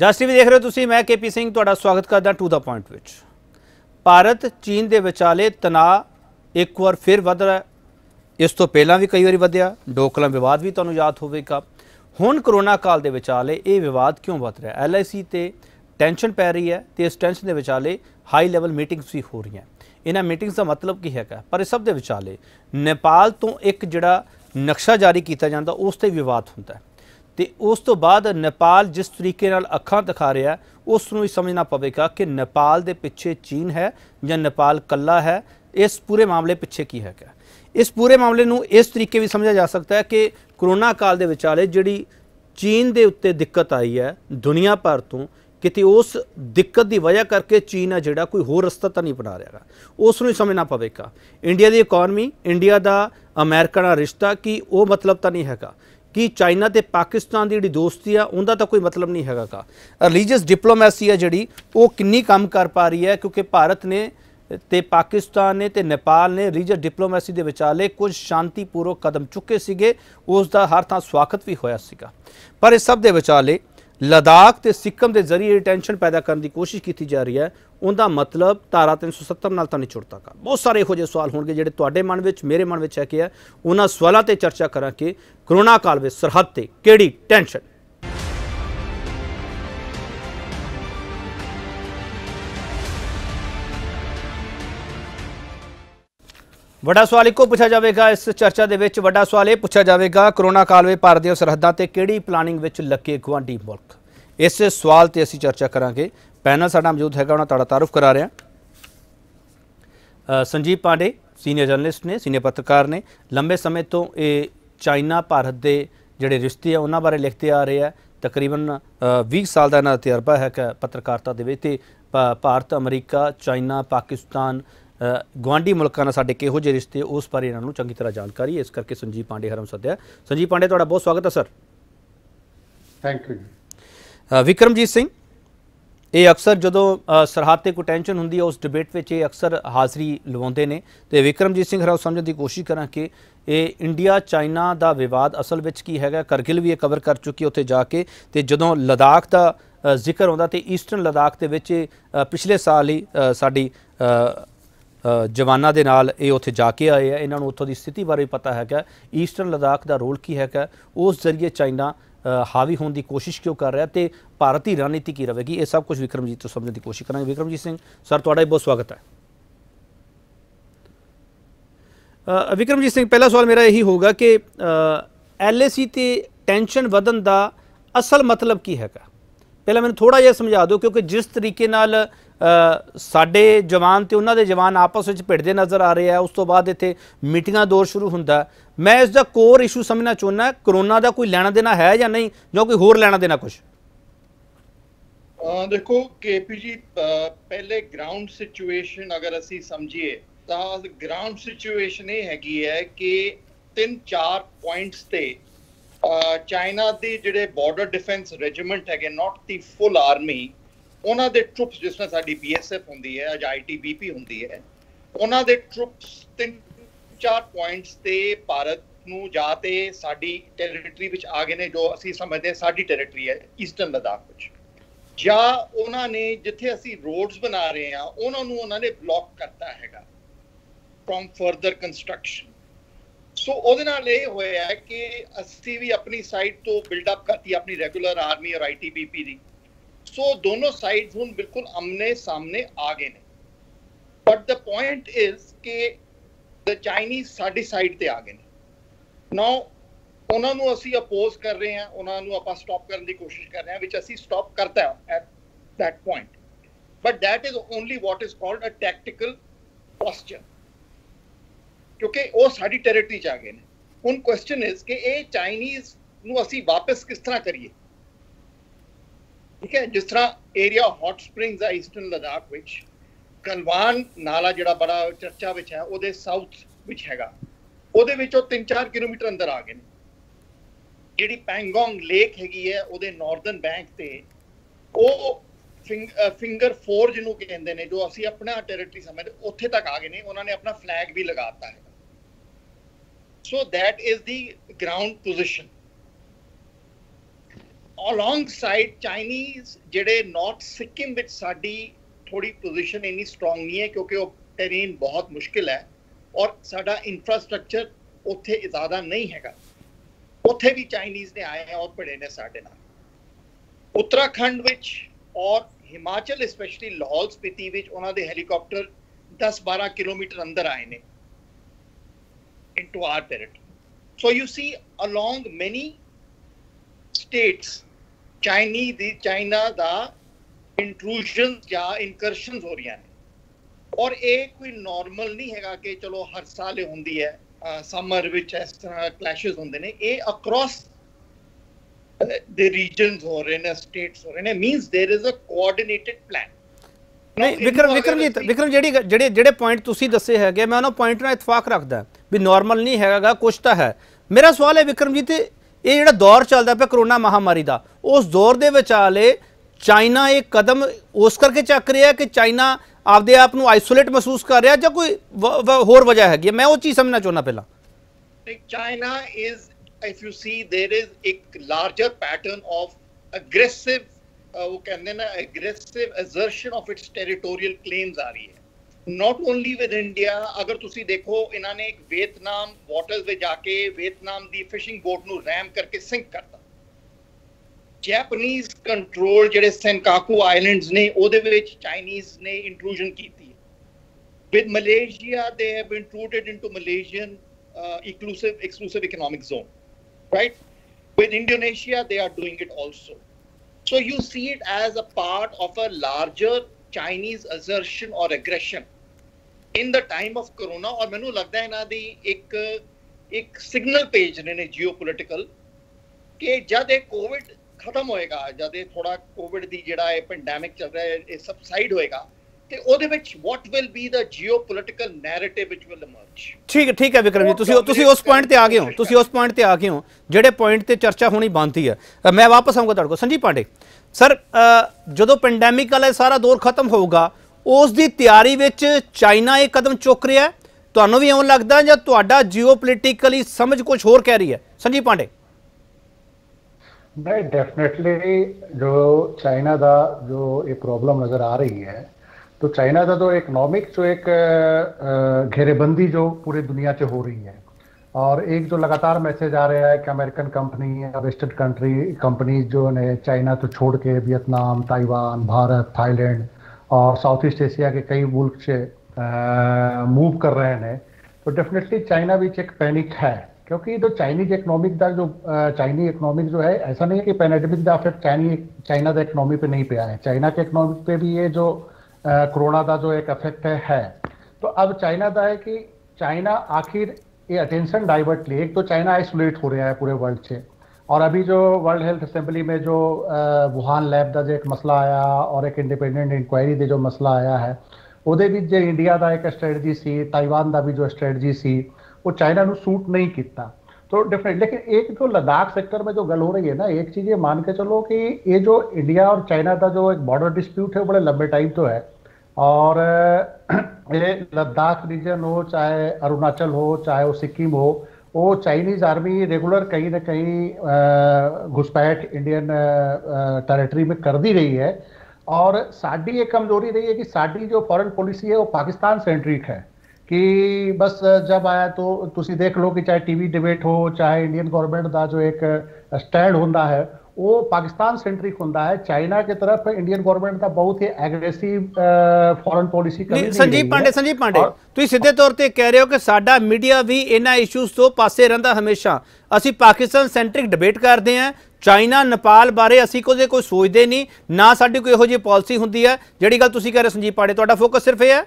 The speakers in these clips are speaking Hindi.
ਜਸ ਟੀਵੀ देख रहे हो ਤੁਸੀਂ मैं के पी सिंह ਤੁਹਾਡਾ स्वागत ਕਰਦਾ टू द पॉइंट ਵਿੱਚ। भारत चीन के विचाले तनाव एक बार फिर वध रहा है, इस तो पहला भी कई बार वधिया डोकलम विवाद भी ਤੁਹਾਨੂੰ याद ਹੋਵੇਗਾ। ਹੁਣ कोरोना काल के विचाले ये विवाद क्यों वध रहा है? LAC ਤੇ ਟੈਨਸ਼ਨ ਪੈ ਰਹੀ है तो इस ਟੈਨਸ਼ਨ ਦੇ ਵਿਚਾਲੇ हाई लैवल मीटिंग्स भी हो रही हैं। इन्होंने मीटिंग्स का मतलब की हैगा, पर सब के विचाले नेपाल तो एक जड़ा नक्शा जारी किया जाता उस पर विवाद होता है तो उस तो बाद नेपाल जिस तरीके अखां दिखा रहा है उसनूं समझना पवेगा कि नेपाल के पिछे चीन है या नेपाल कल्ला है। इस पूरे मामले पिछे की है क्या? इस पूरे मामले नूं इस तरीके भी समझा जा सकता है कि कोरोना काल के विचाले जिहड़ी चीन के उत्ते दिक्कत आई है दुनिया भर तो किते उस दिक्कत की वजह करके चीन है जिहड़ा कोई होर रस्ता तो नहीं बना रहा, उसनूं ही समझना पवेगा। इंडिया की इकोनमी, इंडिया का अमेरिका नाल रिश्ता की वो मतलब तो नहीं हैगा कि चाइना तो पाकिस्तान की जी दोस्ती है उनका तो कोई मतलब नहीं हैगा। रिलीजियस डिप्लोमैसी है जी वो कितनी काम कर पा रही है क्योंकि भारत ने ते पाकिस्तान ने ते नेपाल ने रिलीजियस डिप्लोमैसी के विचाले कुछ शांतिपूर्वक कदम चुके सीगे, उसका हर थां स्वागत भी होया सीगा। पर इस सब के विचाले लद्दाख ते सिक्किम के जरिए टेंशन पैदा करने की कोशिश की जा रही है, उनका मतलब धारा 370 नाल तां नहीं जुड़ता का। बहुत सारे इहो जिहे सवाल होणगे जिहड़े तुहाडे मन विच मेरे मन विच है कि है उन्हां सवालों पर चर्चा करा कि कोरोना काल विच सरहद ते किहड़ी टेंशन। वड्डा सवाल इको पूछा जाएगा इस चर्चा दे विच, वड्डा सवाल यह पूछा जाएगा कोरोना काल में भारत दी सरहदां ते किहड़ी प्लानिंग विच लगे गुआंढी मुल्क। इस सवाल ते असीं चर्चा करांगे। पैनल साडा मौजूद हैगा, उन्हां दा तारुफ करा रहे हैं। संजीव पांडे सीनियर जर्नलिस्ट ने, सीनियर पत्रकार ने, लंबे समय तो ये चाइना भारत के जिहड़े रिश्ते आ उन्हां बारे लिखते आ रहे हैं। तकरीबन 20 साल का इन्हां दा तजर्बा है कि पत्रकारिता दे विच भारत, अमरीका, चाइना, पाकिस्तान, गुआढ़ी मुल्कों नाल साडे किहो जिहे रिश्ते उस बारे इन्हों चंगी तरह जानकारी है। इस करके संजीव पांडे हरम सद्या। संजीव पांडे तुहाडा बहुत स्वागत है sir. Thank you. Vikramjit Singh ये अक्सर जदों सरहद ते कोई टेंशन हुंदी है उस डिबेट विच ये अक्सर हाज़री लवाउंदे ने ते विक्रमजीत सिंह हरम समझण दी कोशिश करां कि ये इंडिया चाइना दा विवाद असल विच की हैगा। करगिल भी ये कवर कर चुकी उत्थे जाके ते जदों लद्दाख दा जिक्र आउंदा ते ईस्टर्न लद्दाख दे विच पिछले साल ही साडी जवाना दे नाल ये उत्थे जाके आए हैं, इन्हां नूं उत्थों दी स्थिति बारे पता हैगा। ईस्टर्न लद्दाख दा रोल की हैगा, उस जरिए चाइना हावी होने की कोशिश क्यों कर रहा है ते भारत की रणनीति की रहेगी, ये सब कुछ विक्रमजीत तो समझने की कोशिश करांगे। विक्रमजीत सिंह सर तुहाडा बहुत स्वागत है। विक्रमजीत सिंह पहला सवाल मेरा यही होगा कि LAC ते टेंशन वधन दा असल मतलब की हैगा? पहला मैनूं थोड़ा जिहा समझा दो क्योंकि जिस तरीके नाल साडे जवान ते उन्हां दे जवान आपस विच भिड़दे नज़र आ रहे हैं, उस तो बाद इत्थे मीटिंगां दौर शुरू हुंदा। मैं इसका कोर इशू समझना चाहुंदा कोरोना का कोई लेना देना है या नहीं, जो कोई होर लेना देना कुछ? देखो KP जी, पहले ग्राउंड सिचुएशन अगर असीं समझिए तां ग्राउंड सिचुएशन ये हैगी है कि 3-4 पॉइंट्स ते ਚਾਈਨਾ ਦੇ ਜਿਹੜੇ ਬਾਰਡਰ ਡਿਫੈਂਸ ਰੈਜੀਮੈਂਟ ਹੈਗੇ, ਨਾਟ ਦੀ ਫੁੱਲ ਆਰਮੀ, ਉਹਨਾਂ ਦੇ ਟਰੂਪਸ ਜਿਸ ਤਰ੍ਹਾਂ ਸਾਡੀ BSF ਹੁੰਦੀ ਹੈ ਅੱਜ ITBP ਹੁੰਦੀ ਹੈ, ਉਹਨਾਂ ਦੇ ਟਰੂਪਸ 3-4 ਪੁਆਇੰਟਸ ਤੇ ਭਾਰਤ ਨੂੰ ਜਾਂ ਤੇ ਸਾਡੀ ਟੈਰੀਟਰੀ ਵਿੱਚ ਆ ਗਏ ਨੇ ਜੋ ਅਸੀਂ ਸਮਝਦੇ ਸਾਡੀ ਟੈਰੀਟਰੀ ਹੈ ਈਸਟਰਨ ਲਦਾਖ ਵਿੱਚ, ਜਾਂ ਉਹਨਾਂ ਨੇ ਜਿੱਥੇ ਅਸੀਂ ਰੋਡਸ ਬਣਾ ਰਹੇ ਹਾਂ ਉਹਨਾਂ ਨੇ ਬਲੌਕ ਕਰਤਾ ਹੈਗਾ ਫਰੋਮ ਫਰਦਰ ਕੰਸਟਰਕਸ਼ਨ। ਸੋ ਉਹਦੇ ਨਾਲ ਇਹ ਹੋਇਆ ਕਿ ਅਸੀਂ ਵੀ ਆਪਣੀ ਸਾਈਡ ਤੋਂ ਬਿਲਡਅਪ ਕਰਤੀ ਆਪਣੀ ਰੈਗੂਲਰ ਆਰਮੀ ਔਰ ITBP ਦੀ। ਸੋ ਦੋਨੋਂ ਸਾਈਡ ਹੁਣ ਬਿਲਕੁਲ ਆਮਨੇ ਸਾਹਮਣੇ ਆ ਗਏ ਨੇ, ਬਟ ਦ ਪੁਆਇੰਟ ਇਜ਼ ਕਿ ਦ ਚਾਈਨੀਜ਼ ਸਾਡੀ ਸਾਈਡ ਤੇ ਆ ਗਏ ਨੇ। ਨਾਓ ਉਹਨਾਂ ਨੂੰ ਅਸੀਂ ਅਪੋਜ਼ ਕਰ ਰਹੇ ਹਾਂ, ਉਹਨਾਂ ਨੂੰ ਆਪਾਂ ਸਟਾਪ ਕਰਨ ਦੀ ਕੋਸ਼ਿਸ਼ ਕਰ ਰਹੇ ਹਾਂ, ਵਿਚ ਅਸੀਂ ਸਟਾਪ ਕਰਤਾ at that point, but that is only what is called a tactical posture क्योंकि वो साड़ी टेरिटरी च आ गए हैं। हुण क्वेश्चन इज कि ये चाइनीज़ नूं असीं वापस किस तरह करिए? ठीक है, जिस तरह एरिया हॉट स्प्रिंग्स है ईस्टर्न लद्दाख विच, गलवान नाला जिहड़ा बड़ा चर्चा विच है उहदे साउथ विच हैगा, उहदे विच ओह 3-4 किलोमीटर अंदर आ गए ने। जिहड़ी पैंगोंग लेक हैगी है उहदे नॉर्दर्न बैंक ते ओह फिंगर फोर जिहनूं कहिंदे ने जो असीं अपना टेरिटरी समझदे उत्थे तक आ गए ने, उन्होंने अपना फ्लैग भी लगाता है। So that is the ground position. alongside Chinese ਜਿਹੜੇ North Sikkim ਵਿੱਚ ਸਾਡੀ थोड़ी पोजीशन इतनी स्ट्रॉन्ग नहीं है क्योंकि वो टेरेन बहुत मुश्किल है और साडा इंफ्रास्ट्रक्चर उत्थे ज़्यादा नहीं हैगा। उत्थे भी चाइनीज़ ने आए हैं और पड़े ने साडे नाल। उत्तराखंड विच और हिमाचल स्पैशली लाहौल स्पीति विच उन्हां दे हैलीकॉप्टर 10-12 किलोमीटर अंदर आए ने into our territory. So you see along many states China दा इंट्रूजन या इनकरशन हो रही हैं और ये कोई नॉर्मल नहीं हैगा कि चलो हर साल ये होंदी है समर विच इस तरह क्लैशेस होंदे ने। ये अक्रॉस द रीजन्स हो रहे हैं, स्टेट्स हो रहे हैं, means there is a coordinated plan. नहीं विक्रम जी जेडे पॉइंट तुसी दसे हैगे मैं उन्हां पॉइंट नाल इतफाक रखदा भी नॉर्मल नहीं हैगा, कुछ तां है। मेरा सवाल है विक्रम जी ते ये जिहड़ा दौर चलदा पिया कोरोना महामारी दा, उस दौर दे विचाले चाइना एक कदम उस करके चक रहा है कि चाइना आपदे आप नूं आइसोलेट महसूस कर रहा है जां कोई होर वजह हैगी? मैं वो चीज़ समझना चाहना पहला। China is if you see there is एक लार्जर पैटर्न ऑफ अग्रेसिव वो कहते ना aggressive assertion of its territorial claims आ रही है नॉट ओनली विद इंडिया। अगर तुसी देखो इन्होंने एक वियतनाम वाटर्स में जाके वियतनाम की फिशिंग बोट नूं रैम करके सिंक करता। जापानीज कंट्रोल जिहड़े सेनकाकू आइलैंड्स ने उहदे विच चाइनीज ने इंट्रूजन कीती है। With Malaysia they have intruded into Malaysian exclusive economic zone, right? With Indonesia they are doing it also. So you see it as a part of a larger Chinese assertion और aggression in the time of corona. और मैनूं लगदा इन्हां दी एक सिग्नल भेज रहे ने जियोपॉलिटिकल कि जद एक कोविड खत्म होएगा, जब ये थोड़ा कोविड दी जिहड़ा है पेंडेमिक चल रहा है ये सबसाइड होएगा ते ओदे विच what will be the geopolitical narrative which will emerge. ठीक है विक्रम जी, तुसी उस पॉइंट ते आ गए हो, तुसी उस पॉइंट ते आ गए हो जिहड़े पॉइंट ते चर्चा होनी बनती है। मैं वापस आऊँगा तुहाडे कोल। संजीव पांडे सर, जदों पेंडेमिक वाला सारा दौर खत्म होगा उस दी तैयारी विच चाइना एक कदम चुक रहा है, तुहानूं भी इउं लगदा जां तुहाडा जियोपॉलिटिकली समझ कुछ होर कह रही है? संजीव पांडे नहीं, डेफिनेटली जो चाइना का जो ये प्रॉब्लम नज़र आ रही है तो चाइना का तो इकोनॉमिक जो एक घेरेबंदी जो पूरी दुनिया से हो रही है और एक जो लगातार मैसेज आ रहा है कि अमेरिकन कंपनी या वेस्टर्न कंपनी जो ने चाइना तो छोड़ के वियतनाम, ताइवान, भारत, थाईलैंड और साउथ ईस्ट एशिया के कई मुल्क से मूव कर रहे हैं तो डेफिनेटली चाइना बीच एक पैनिक है क्योंकि जो चाइनीज इकोनॉमिक का जो चाइनी इकोनॉमिक जो है ऐसा नहीं है कि पैनेडेमिक का इफेक्ट चाइना की इकोनॉमी पे नहीं पे आया है। चाइना के इकोनॉमिक पे भी ये जो कोरोना का जो एक इफेक्ट है तो अब चाइना का है कि चाइना आखिर ये अटेंशन डाइवर्ट लिए। एक तो चाइना आइसोलेट हो रहा है पूरे वर्ल्ड से और अभी जो वर्ल्ड हेल्थ असेंबली में जो वुहान लैब का जो एक मसला आया और एक इंडिपेंडेंट इंक्वायरी का जो मसला आया है उहदे विच जो इंडिया का एक स्ट्रैटेजी सी, ताइवान का भी जो स्ट्रैटेजी सी वो चाइना ने सूट नहीं किया तो डेफिनेटली। लेकिन एक जो लद्दाख सेक्टर में जो गल हो रही है ना, एक चीज़ ये मान के चलो कि ये जो इंडिया और चाइना का जो एक बॉर्डर डिस्प्यूट है बड़े लंबे टाइम तो है और ये लद्दाख रीजन हो चाहे अरुणाचल हो चाहे वो सिक्किम हो वो चाइनीज़ आर्मी रेगुलर कहीं ना कहीं घुसपैठ इंडियन टेरेटरी में कर दी रही है और साड़ी ये कमजोरी रही है कि साड़ी जो फॉरेन पॉलिसी है वो पाकिस्तान सेंट्रिक है कि बस जब आया तो तुसी देख लो कि चाहे टीवी डिबेट हो चाहे इंडियन गवर्नमेंट का जो एक स्टैंड होता है वो पाकिस्तान सेंट्रिक होता है। चाइना की तरफ इंडियन गवर्नमेंट का बहुत ही aggressive foreign policy. Sanjeev Pande तुसीं सीधे तौर पर कह रहे हो कि साडा मीडिया भी इन्हां इशूज़ तो पासे रहिंदा, हमेशा असीं पाकिस्तान सेंट्रिक डिबेट करते हैं, चाइना नेपाल बारे असीं कोई सोचते नहीं, ना साडी कोई इहो जी पॉलिसी होंदी है जिहड़ी गल तुसीं कह रहे हो। संजीव पांडे तुहाडा फोकस सिर्फ इह है।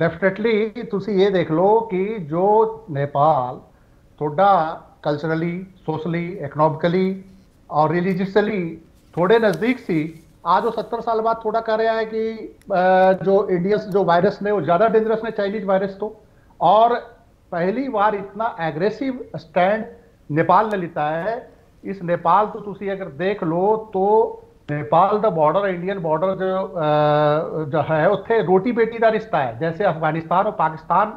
डेफिनेटली तुसी ये देख लो कि जो नेपाल थोड़ा कल्चरली, सोशली, इकनॉमिकली और रिलीजियसली थोड़े नज़दीक सी, आज वो 70 साल बाद थोड़ा कह रहा है कि जो इंडियंस जो वायरस ने वो ज़्यादा डेंजरस ने चाइनीज वायरस तो। और पहली बार इतना एग्रेसिव स्टैंड नेपाल ने लेता है। इस नेपाल तो तुसी अगर देख लो तो नेपाल का बॉर्डर इंडियन बॉर्डर जो है उत्थे रोटी बेटी का रिश्ता है। जैसे अफगानिस्तान और पाकिस्तान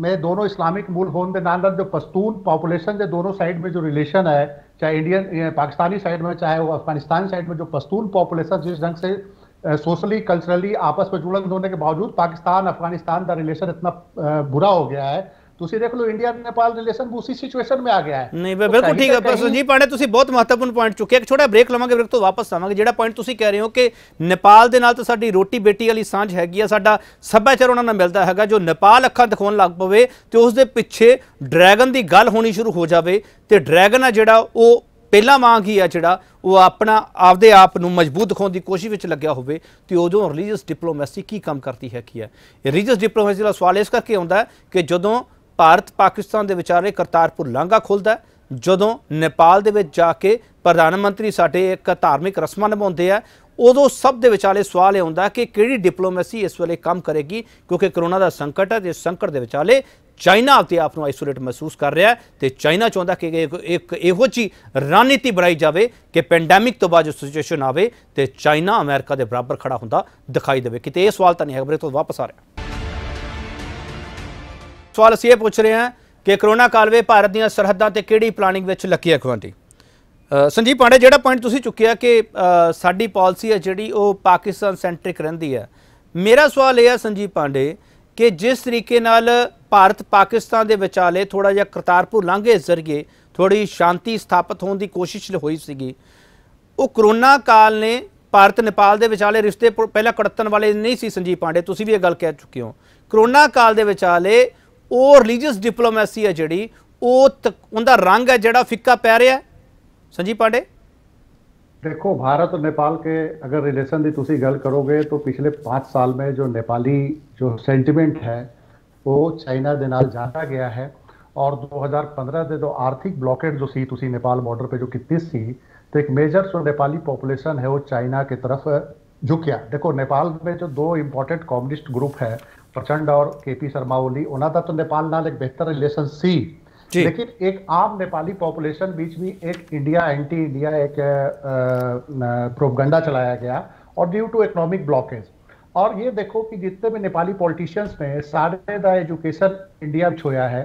में दोनों इस्लामिक मूल होने के नाल जो पश्तून पॉपुलेशन के दोनों साइड में जो रिलेशन है, चाहे इंडियन पाकिस्तानी साइड में चाहे वो अफगानिस्तान साइड में, जो पश्तून पॉपुलेशन जिस ढंग से सोशली कल्चरली आपस में जुड़न होने के बावजूद पाकिस्तान अफगानिस्तान का रिलेशन इतना बुरा हो गया है। ਤੁਸੀਂ ਦੇਖ ਲਓ ਇੰਡੀਆ ਨੇਪਾਲ ਰਿਲੇਸ਼ਨ ਉਸੇ ਸਿਚੁਏਸ਼ਨ ਮੇ ਆ ਗਿਆ ਹੈ। ਨਹੀਂ ਬਿਲਕੁਲ ਠੀਕ ਹੈ ਪ੍ਰਸਨ ਜੀ ਪਾਂਡੇ, ਤੁਸੀਂ ਬਹੁਤ ਮਹੱਤਵਪੂਰਨ ਪੁਆਇੰਟ ਚੁੱਕਿਆ। ਇੱਕ ਛੋਟਾ ਬ੍ਰੇਕ ਲਵਾਂਗੇ, ਬ੍ਰੇਕ ਤੋਂ ਵਾਪਸ ਆਵਾਂਗੇ। ਜਿਹੜਾ ਪੁਆਇੰਟ ਤੁਸੀਂ ਕਹਿ ਰਹੇ ਹੋ ਕਿ ਨੇਪਾਲ ਦੇ ਨਾਲ ਤਾਂ ਸਾਡੀ ਰੋਟੀ ਬੇਟੀ ਵਾਲੀ ਸਾਂਝ ਹੈਗੀ ਆ, ਸਾਡਾ ਸੱਭਿਆਚਾਰ ਉਹਨਾਂ ਨਾਲ ਮਿਲਦਾ ਹੈਗਾ। ਜੋ ਨੇਪਾਲ ਅੱਖਾਂ ਦਿਖਾਉਣ ਲੱਗ ਪਵੇ ਤੇ ਉਸ ਦੇ ਪਿੱਛੇ ਡਰੈਗਨ ਦੀ ਗੱਲ ਹੋਣੀ ਸ਼ੁਰੂ ਹੋ ਜਾਵੇ ਤੇ ਡਰੈਗਨ ਆ ਜਿਹੜਾ ਉਹ ਪਹਿਲਾਂ ਵਾਂਗ ਹੀ ਆ ਜਿਹੜਾ ਉਹ ਆਪਣਾ ਆਪਦੇ ਆਪ ਨੂੰ ਮਜ਼ਬੂਤ ਦਿਖਾਉਣ ਦੀ ਕੋਸ਼ਿਸ਼ ਵਿੱਚ ਲੱਗਿਆ ਹੋਵੇ ਤੇ ਉਦੋਂ ਰਿਲੀਜੀਅਸ ਡਿਪਲੋਮੈਸੀ ਕੀ ਕੰਮ ਕਰਦੀ ਹੈ ਕੀ ਹੈ। ਰਿਲੀਜੀਅਸ ਡਿਪਲੋਮੈਸੀ ਦਾ ਸਵਾਲ ਇਸ ਕਰਕੇ ਆਉਂਦਾ ਕਿ ਜਦੋਂ भारत पाकिस्तान के विचारे करतारपुर लांघा खुलता है, जदों नेपाल दे विच जाके प्रधानमंत्री साडे एक धार्मिक रस्मां निभाउंदे आ, उदों सब दे विचाले सवाल यह आउंदा कि किहड़ी डिप्लोमेसी इस वेले काम करेगी, क्योंकि कोरोना का संकट है। इस संकट के विचाले चाइना अपने आप को आइसोलेट महसूस कर रहा है तो चाइना चाहता कि एक इहो जी रणनीति बनाई जाए कि पेंडेमिक तो बाद जो सिचुएशन आए तो चाइना अमेरिका के बराबर खड़ा होंदा दिखाई देवे। किते इह सवाल तो नहीं है। बरे तो वापस आ रहा सवाल असीं ये पूछ रहे हैं कि कोरोना काल में भारत दी सरहदां ते किहड़ी प्लानिंग विच लगी है खुआंटी। संजीव पांडे, जिहड़ा पॉइंट तुसीं चुक्या कि साडी पॉलिसी है जिहड़ी वो पाकिस्तान सेंट्रिक रहिंदी है, मेरा सवाल यह है संजीव पांडे कि जिस तरीके नाल भारत पाकिस्तान दे विचाले थोड़ा जिहा करतारपुर लांघे जरिए थोड़ी शांति स्थापित होने की कोशिश होई सीगी, वो कोरोना काल ने भारत नेपाल दे विचाले रिश्ते पहला कड़तन वाले नहीं सी। संजीव पांडे तुसीं भी ये गल कह चुके हो, कोरोना काल दे विचाले ਉਹ ਰਿਲੀਜੀਅਸ ਡਿਪਲੋਮੈਸੀ है जी ਉਹਦਾ रंग है ਜਿਹੜਾ ਫਿੱਕਾ ਪੈ ਰਿਹਾ। संजीव पांडे देखो, भारत और नेपाल के अगर रिलेशन की तुसी गल करोगे तो पिछले 5 साल में जो नेपाली जो सेंटीमेंट है वो चाइना के नाल जाता गया है और 2015 के जो आर्थिक ब्लॉकेट जो सी तुसी नेपाल बॉर्डर पर जो कितनी सी तो एक मेजर जो नेपाली पॉपुलेशन है वो चाइना की तरफ झुकया। देखो नेपाल में जो 2 इंपॉर्टेंट कम्युनिस्ट ग्रुप है प्रचंड और KP शर्मा ओली, उन्होंने तो नेपाल नाल एक बेहतर रिलेशन सी, लेकिन एक आम नेपाली पॉपुलेशन बीच में एक इंडिया एंटी इंडिया एक प्रोपगंडा चलाया गया और ड्यू टू इकोनॉमिक ब्लॉकेज। और ये देखो कि जितने भी नेपाली पॉलिटिशियंस में सारे द एजुकेशन इंडिया छोया है,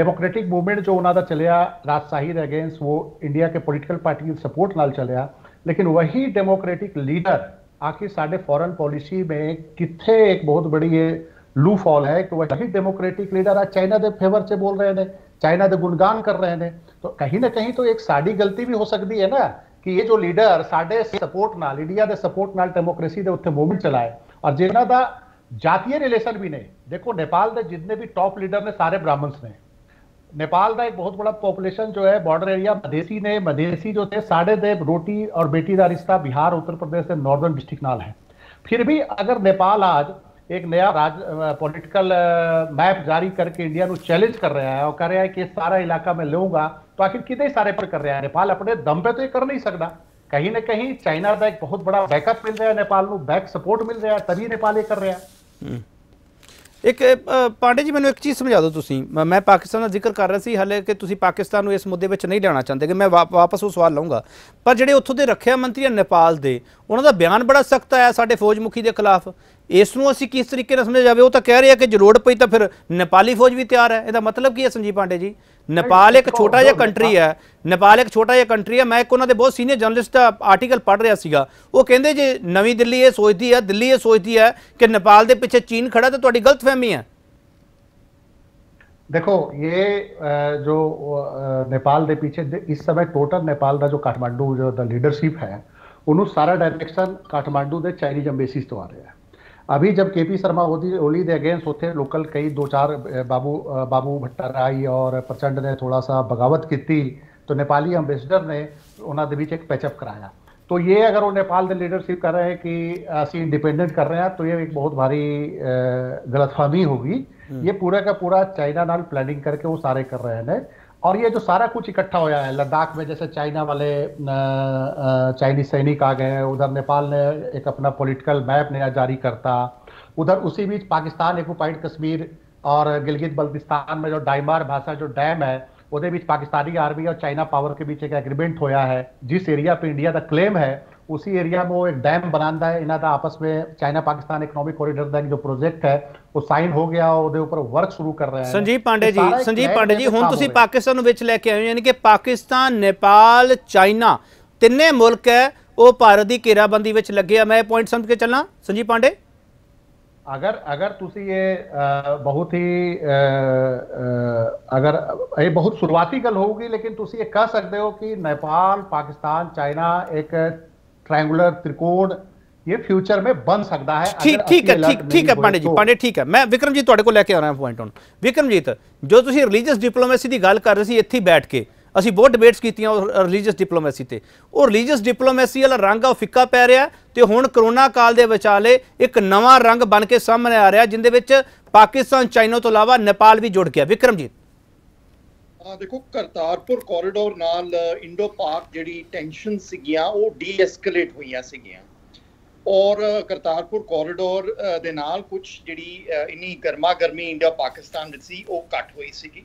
डेमोक्रेटिक मूवमेंट जो उन्होंने चलिया राजशाही अगेंस्ट वो इंडिया के पोलिटिकल पार्टी की सपोर्ट नाल चलिया, लेकिन वही डेमोक्रेटिक लीडर आखिर साढ़े फॉरेन पॉलिसी में कितने एक बहुत बड़ी ये लू फॉल है कि वही डेमोक्रेटिक लीडर आज चाइना के फेवर से बोल रहे हैं, चाइना के गुणगान कर रहे हैं। तो कहीं ना कहीं तो एक साड़ी गलती भी हो सकती है ना कि ये जो लीडर साढ़े सपोर्ट नाल इंडिया के सपोर्ट नाल डेमोक्रेसी के उत्ते मूवमेंट चलाए और जिन्हों का जातीय रिलेशन भी नहीं। देखो नेपाल के जितने भी टॉप लीडर ने सारे ब्राह्मण्स ने, नेपाल का एक बहुत बड़ा पॉपुलेशन जो है बॉर्डर एरिया मधेसी ने, मधेसी जो थे साढ़े देव रोटी और बेटी का रिश्ता बिहार उत्तर प्रदेश से नॉर्दर्न डिस्ट्रिक्ट नाल है। फिर भी अगर नेपाल आज एक नया राज पॉलिटिकल मैप जारी करके इंडिया को चैलेंज कर रहा है और कह रहा है कि सारा इलाका मैं लूंगा, तो आखिर कितने सारे पर कर रहा है। नेपाल अपने दम पे तो ये कर नहीं सकता, कहीं ना कहीं चाइना का एक बहुत बड़ा बैकअप मिल रहा है, नेपाल को बैक सपोर्ट मिल रहा है, तभी नेपाल ये कर रहा है। एक पांडे जी मैंने एक चीज़ समझा दो, मैं पाकिस्तान का जिक्र कर रहा सी, हालांकि तुसीं पाकिस्तान को इस मुद्दे नहीं लियाना चाहते कि मैं वापस वो सवाल लाऊंगा, पर जिहड़े उत्थों दे रक्षा मंत्री नेपाल दे उन्होंने बयान बड़ा सख्त आया साडे फौज मुखी के खिलाफ, इसनूं असीं किस तरीके नाल समझा जावे। वो तो कह रहे हैं कि जरूरत पई तो फिर नेपाली फौज भी तैयार है। इसदा मतलब की है संजीव पांडे जी? नेपाल एक छोटा जिहा कंट्री है, नेपाल एक छोटा जिहा कंट्री है। मैं एक उन्होंने बहुत सीनियर जर्नलिस्ट का आर्टिकल पढ़ रहा सीगा, वो कहते जे नवी दिल्ली ये सोचती है, दिल्ली ये सोचती है कि नेपाल के पिछे चीन खड़ा, तो तुहाडी गलत फहमी है। देखो ये जो नेपाल के पीछे इस समय टोटल नेपाल का जो काठमांडू जो लीडरशिप है उन्होंने सारा डायरेक्शन काठमांडू के चाइनीज एम्बेसी तो आ रहा है। अभी जब KP शर्मा ओली दे अगेंस्ट होते लोकल कई 2-4 बाबू भट्टाराई और प्रचंड ने थोड़ा सा बगावत की, तो नेपाली एम्बेसडर ने उन्होंने बीच एक पैचअप कराया। तो ये अगर वो नेपाल के लीडरशिप कर रहे हैं कि असी इंडिपेंडेंट कर रहे हैं, तो ये एक बहुत भारी गलतफहमी होगी। ये पूरा का पूरा चाइना नाल प्लानिंग करके वो सारे कर रहे हैं। और ये जो सारा कुछ इकट्ठा होया है लद्दाख में, जैसे चाइना वाले चाइनीज सैनिक आ गए, उधर नेपाल ने एक अपना पॉलिटिकल मैप नया जारी करता, उधर उसी बीच पाकिस्तान ऑक्युपाइड कश्मीर और गिलगित बल्तिस्तान में जो डाइमार भाषा जो डैम है उसके बीच पाकिस्तानी आर्मी और चाइना पावर के बीच एक एग्रीमेंट होया है, जिस एरिया पे इंडिया का क्लेम है उसी एरिया में वो एक डैम बनाना है। इन्होंने आपस में चाइना पाकिस्तान इकोनॉमिक कॉरिडोर का जो प्रोजेक्ट है वो साइन हो गया और उसके ऊपर वर्क शुरू कर रहे हैं। संजीव पांडे जी हुण तुसीं पाकिस्तान विच लैके आए हो, यानी कि पाकिस्तान, नेपाल, चाइना तिन्ने मुल्क है वो भारत की घेराबंदी विच लगे। मैं पॉइंट समझ के चलना संजीव पांडे, अगर तुसी ये बहुत ही अगर ये बहुत शुरुआती गल होगी, लेकिन तुसी ये कह सकते हो कि नेपाल, पाकिस्तान, चाइना एक ट्रायंगुलर त्रिकोण ये फ्यूचर में बन सकता है। ठीक है पांडे जी ठीक है। मैं विक्रमजीत तुहाडे को लेके आ रहा हूं पॉइंट ऑन। विक्रमजीत, जो तुसी रिलीजियस डिप्लोमेसी की गल कर रहे सी, इत्थे बैठ के असीं बहुत डिबेट्स कीतियां रिलीजियस डिप्लोमेसी ते, और रिलीजियस डिप्लोमेसी वाला रंग आ फिक्का पै रहा ते हुण करोना काल दे विचाले एक नवा रंग बन के सामने आ रहा, जिंदे विच पाकिस्तान, चाइना तो इलावा नेपाल भी जुड़ गया। विक्रमजीत देखो, करतारपुर कॉरिडोर नाल इंडो पाक जिहड़ी टेंशन सीगियां वो डीएस्केलेट होईयां सीगियां, और करतारपुर कॉरिडोर दे नाल कुछ जिहड़ी इन्नी गर्मा गर्मी इंडिया पाकिस्तान विच सी वो घट होई सीगी।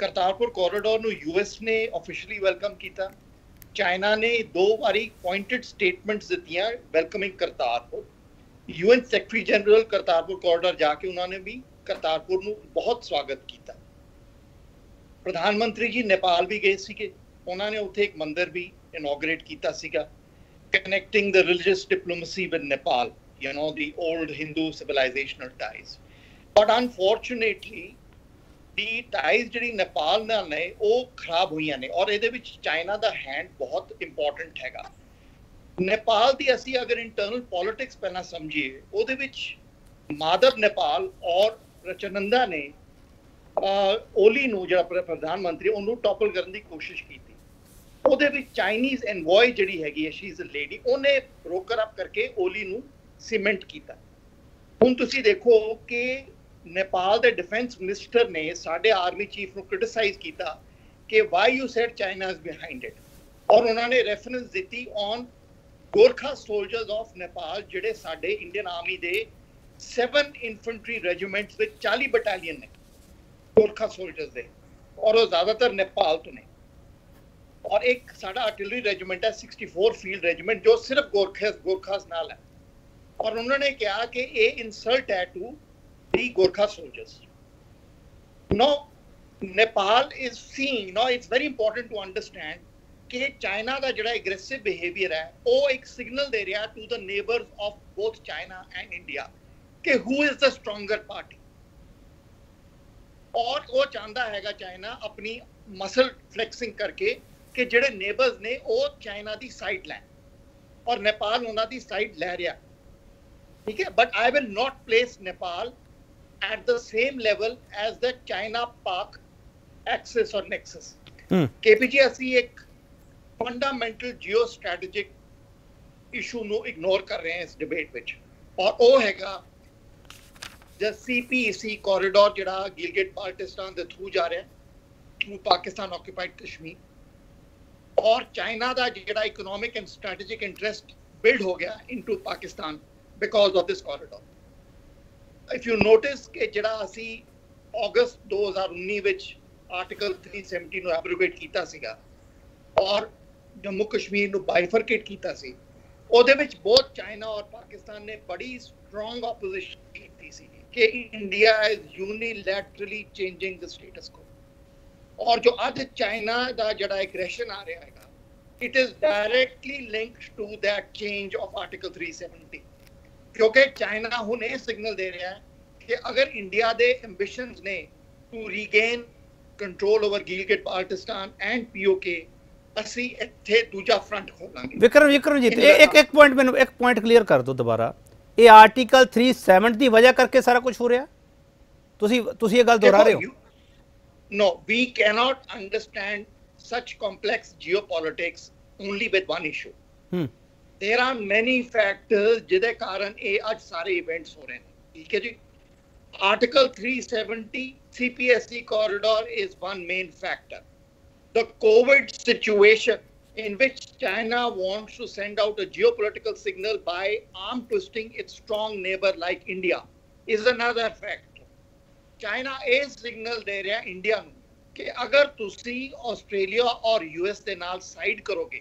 करतारपुर कॉरिडोर नूं यूएस ने ऑफिशियली वेलकम किया, चाइना ने दो बारी पॉइंटेड स्टेटमेंट्स दित्तियां welcoming Kartarpur. UN secretary general Kartarpur corridor जाके उन्होंने भी करतारपुर नूं बहुत स्वागत किया। प्रधानमंत्री जी नेपाल भी गए सीगे, उन्होंने उत्थे एक मंदिर भी इनोगरेट किया सीगा, connecting the religious diplomacy with Nepal, you know the old Hindu civilisational ties. But unfortunately the ties जिहड़ी नेपाल नाल ने वो खराब हुई ने, और इहदे विच चाइना दा हैंड बहुत इंपॉर्टेंट हैगा। नेपाल दी असीं अगर इंटरनल पॉलिटिक्स पहला समझिए, उहदे विच माधव नेपाल और प्रचंदा ने ओली नूं जिहड़ा प्रधानमंत्री उन्होंने टॉपल करने की कोशिश की थी। उहदे विच चाइनीज़ एनवॉय जिहड़ी हैगी, शी इज़ अ लेडी, उन्हें ब्रोकर अप करके ओली नूं सीमेंट किया। हुण तुसीं देखो कि नेपाल के डिफेंस मिनिस्टर ने साडे आर्मी चीफ नूं क्रिटिसाइज किया कि why you said China is behind it, और उन्होंने रेफरेंस दी on Gorkha soldiers of Nepal जिहड़े साडे इंडियन आर्मी के 7 इन्फेंट्री रेजिमेंट्स विच 40 बटालियन ने गोरखा सोल्जर्स दे, और वो ज़्यादातर नेपाल तो ने, और एक साडा आर्टिलरी रेजिमेंट है 64 फील्ड रेजिमेंट जो सिर्फ गोरखास नाल है, और उन्होंने कहा कि ये इंसल्ट है to the Gorkha soldiers. No Nepal is seeing, no it's very important to understand कि चाइना का जो एग्रेसिव बिहेवियर है वो एक सिग्नल दे रहा to the neighbours of both China and India कि who is the stronger party, और वो चाहता हैगा चाइना अपनी मसल फ्लैक्सिंग करके कि जिहड़े नेबर्स ने वो चाइना की साइड लैन, और नेपाल उन्हां दी साइड लै रहा, ठीक है। But I will not place Nepal at the same level as the China Pak axis और नेक्सस। केपीजी असी एक फंडामेंटल जियो स्ट्रैटेजिक इशू नूं इग्नोर कर रहे हैं इस डिबेट विच, और वो हैगा CPEC कॉरिडोर जिहड़ा गिलगिट बाल्टिस्तान के थ्रू जा रहा है थ्रू पाकिस्तान ऑक्यूपाइड कश्मीर, और चाइना का जिहड़ा economic and strategic interest build हो गया into Pakistan because of this corridor. If you notice कि जिहड़ा असी अगस्त 2019 विच आर्टिकल 370 नूं एब्रोगेट कीता सीगा और जम्मू कश्मीर नूं बाइफरकेट कीता सी, उहदे विच बहुत चाइना और पाकिस्तान ने बड़ी स्ट्रॉन्ग ऑपोजिशन कीती सी कि India is unilaterally changing the status quo, और जो आज चाइना का जड़ा एग्रेशन आ रहा है it is directly linked to that change of article 370, क्योंकि चाइना हुण यह सिग्नल दे रहा है कि अगर इंडिया के एम्बिशंस ने to regain control over Gilgit Baltistan and POK असी इत्थे दूजा फ्रंट खोलांगे। विक्रमजीत एक पॉइंट मैनूं एक पॉइंट क्लीयर कर दो दोबारा, ये आर्टिकल 370 दी वजह करके सारा कुछ हो रहा, तुसी ये गल दोहरा रहे हो। No we can not understand such complex geopolitics only with one issue, there are many factors जिहदे कारण ये आज सारे इवेंट्स हो रहे हैं, ठीक है जी। Article 370 CPSC corridor is one main factor, the COVID situation in which China wants to send out a geopolitical signal by arm twisting its strong neighbor like India is another factor. China is signal de raha hai India nu ki agar tusi Australia aur US de naal side karoge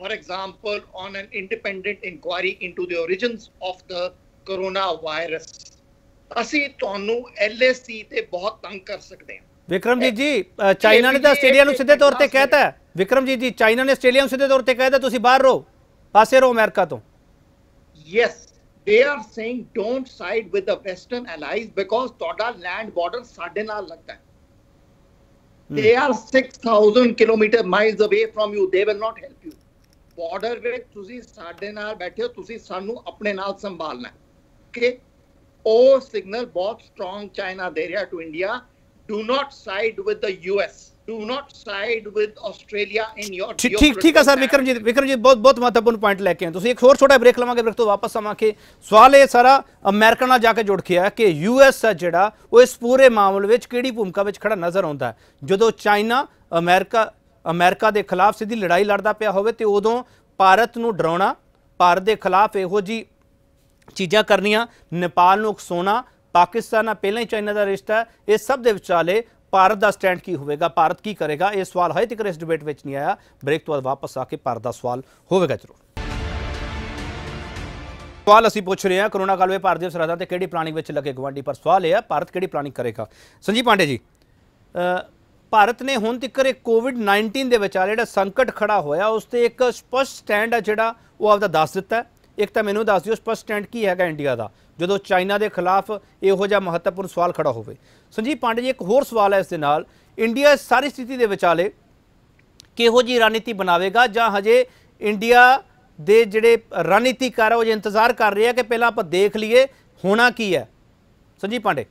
for example, on an independent inquiry into the origins of the coronavirus. ਅਸੀਂ ਤੁਹਾਨੂੰ LAC ਤੇ ਬਹੁਤ ਤੰਗ ਕਰ ਸਕਦੇ ਹਾਂ। विक्रमजीत जी, चाइना ने तो आस्ट्रेलिया को सीधे तौर पर कहता है। विक्रमजीत जी, चाइना ने आस्ट्रेलिया को सीधे तौर पर कहता है तुसी बाहर रहो, पासे रहो अमेरिका तो। Yes, they are saying don't side with the Western allies because ਤੁਹਾਡਾ land border ਸਾਡੇ ਨਾਲ ਲੱਗਦਾ ਹੈ। They are 6000 km miles away from you, they will not help you. Border ਵਿੱਚ ਤੁਸੀਂ ਸਾਡੇ ਨਾਲ ਬੈਠੇ ਹੋ, ਤੁਸੀਂ ਸਾਨੂੰ ਆਪਣੇ ਨਾਲ ਸੰਭਾਲਣਾ ਹੈ। Okay? ਉਹ ਸਿਗਨਲ ਬਹੁਤ ਸਟਰੋਂਗ ਚਾਈਨਾ ਦੇ ਰਿਹਾ to India. Do not side with the US. Do not side with Australia in your geopolitical. ठीक है सर विक्रमजीत, विक्रमजीत बहुत बहुत महत्वपूर्ण पॉइंट लेके हैं। तो एक होर छोटा ब्रेक लवांगे, ब्रेक तो वापस आवांगे। सवाल ये सारा अमेरिका नाल जाके जुड़ गया कि यूएस है जिहड़ा वो इस पूरे मामले विच किहड़ी भूमिका विच खड़ा नजर आउंदा है। जदों चाइना अमेरिका के खिलाफ सीधी लड़ाई लड़दा पिया होवे ते उदों भारत नूं डराउणा, भारत के खिलाफ इहो जी चीज़ां करनियां, नेपाल नूं उकसाउणा, पाकिस्तान नाल पहले ही चाइना का रिश्ता है, ये सब दे विचाले भारत का स्टैंड की होगा, भारत की करेगा, ये सवाल हजे तक इस डिबेट में नहीं आया। ब्रेक तो बाद वापस आके भारत का सवाल होगा। जरूर सवाल असीं पूछ रहे हैं कोरोना काल में भारत की सरहदां ते किहड़ी प्लानिंग विच लगे गवांडी, पर सवाल यह है भारत किहड़ी प्लानिंग करेगा। संजीव पांडे जी, भारत ने हुण तक कोविड-19 के विचाले जिहड़ा संकट खड़ा होया उस ते एक स्पष्ट स्टैंड है जिहड़ा वो आपदा दस दिता है। एक तो मैनू दस दिओ स्पष्ट स्टैंड की है इंडिया का जो चाइना के खिलाफ इहो जिहा महत्वपूर्ण सवाल खड़ा होवे। संजीव पांडे जी, एक होर सवाल है इस दे नाल, इंडिया इस सारी स्थिति के विचाले किहो जी रणनीति बनावेगा, जां हजे इंडिया दे जिहड़े रणनीतिकार है वो इंतजार कर रहे हैं कि पहला आप देख लीए होना की है। संजीव पांडे,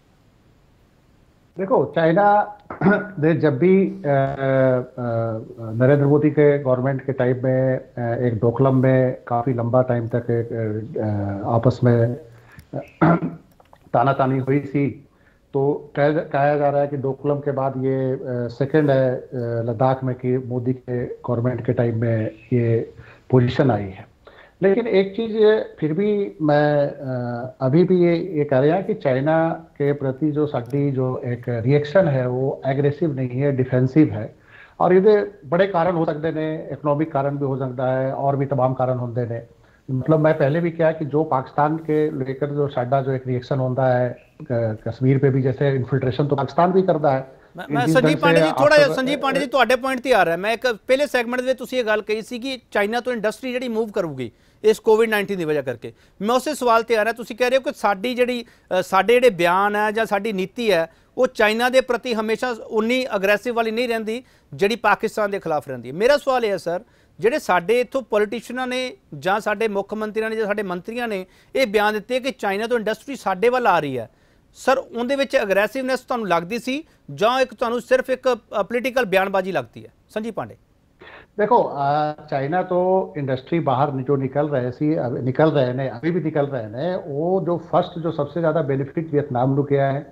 देखो चाइना ने जब भी नरेंद्र मोदी के गवर्नमेंट के टाइम में एक डोकलम में काफ़ी लंबा टाइम तक आपस में तानातानी हुई थी, तो कहा जा रहा है कि डोकलम के बाद ये सेकंड है लद्दाख में कि मोदी के गवर्नमेंट के टाइम में ये पोजीशन आई है। लेकिन एक चीज़ फिर भी मैं अभी भी ये कह रहे हैं कि चाइना के प्रति जो साड़ी जो एक रिएक्शन है वो एग्रेसिव नहीं है, डिफेंसिव है। और ये बड़े कारण हो सकते हैं, इकोनॉमिक कारण भी हो सकता है और भी तमाम कारण होते हैं। मतलब मैं पहले भी क्या कि जो पाकिस्तान के लेकर जो साडा जो एक रिएक्शन होता है कश्मीर पे भी, जैसे इन्फिल्ट्रेशन तो पाकिस्तान भी करता है। मैं संजीव पांडे जी थोड़ा जिहा संजीव पांडे जी तुहाडे पॉइंट ते आ रहा है। मैं एक पहले सैगमेंट दे तुसीं ये गल कही सी कि चाइना तो इंडस्ट्री जिहड़ी मूव करूगी इस कोविड-19 की वजह करके। मैं उस सवाल ते आ रहा, तुसीं कह रहे हो कि साडी जिहड़ी साडे जिहड़े बयान है जां साडी नीति है वो चाइना के प्रति हमेशा उन्नी अग्रैसिव वाली नहीं रहिंदी जिहड़ी पाकिस्तान के खिलाफ रहिंदी है। मेरा सवाल यह है सर, ਜਿਹੜੇ ਸਾਡੇ ਇੱਥੋਂ ਪੋਲੀਟੀਸ਼ਨਾਂ ਨੇ ਜਾਂ ਸਾਡੇ ਮੁੱਖ ਮੰਤਰੀਆਂ ਨੇ ਜਾਂ ਸਾਡੇ ਮੰਤਰੀਆਂ ਨੇ ਇਹ ਬਿਆਨ ਦਿੱਤੇ ਕਿ ਚਾਈਨਾ ਤੋਂ ਇੰਡਸਟਰੀ ਸਾਡੇ ਵੱਲ ਆ ਰਹੀ ਹੈ, ਸਰ ਉਹਦੇ ਵਿੱਚ ਅਗਰੈਸਿਵਨੈਸ ਤੁਹਾਨੂੰ ਲੱਗਦੀ ਸੀ ਜਾਂ ਇੱਕ ਤੁਹਾਨੂੰ ਸਿਰਫ ਇੱਕ ਪੋਲੀਟੀਕਲ ਬਿਆਨਬਾਜ਼ੀ ਲੱਗਦੀ ਹੈ? ਸੰਜੀਵ ਪਾਂਡੇ, देखो चाइना तो इंडस्ट्री बाहर जो निकल रहे हैं अभी भी निकल रहे हैं, वो जो फर्स्ट जो सबसे ज़्यादा बेनिफिट वियतनाम को गया है,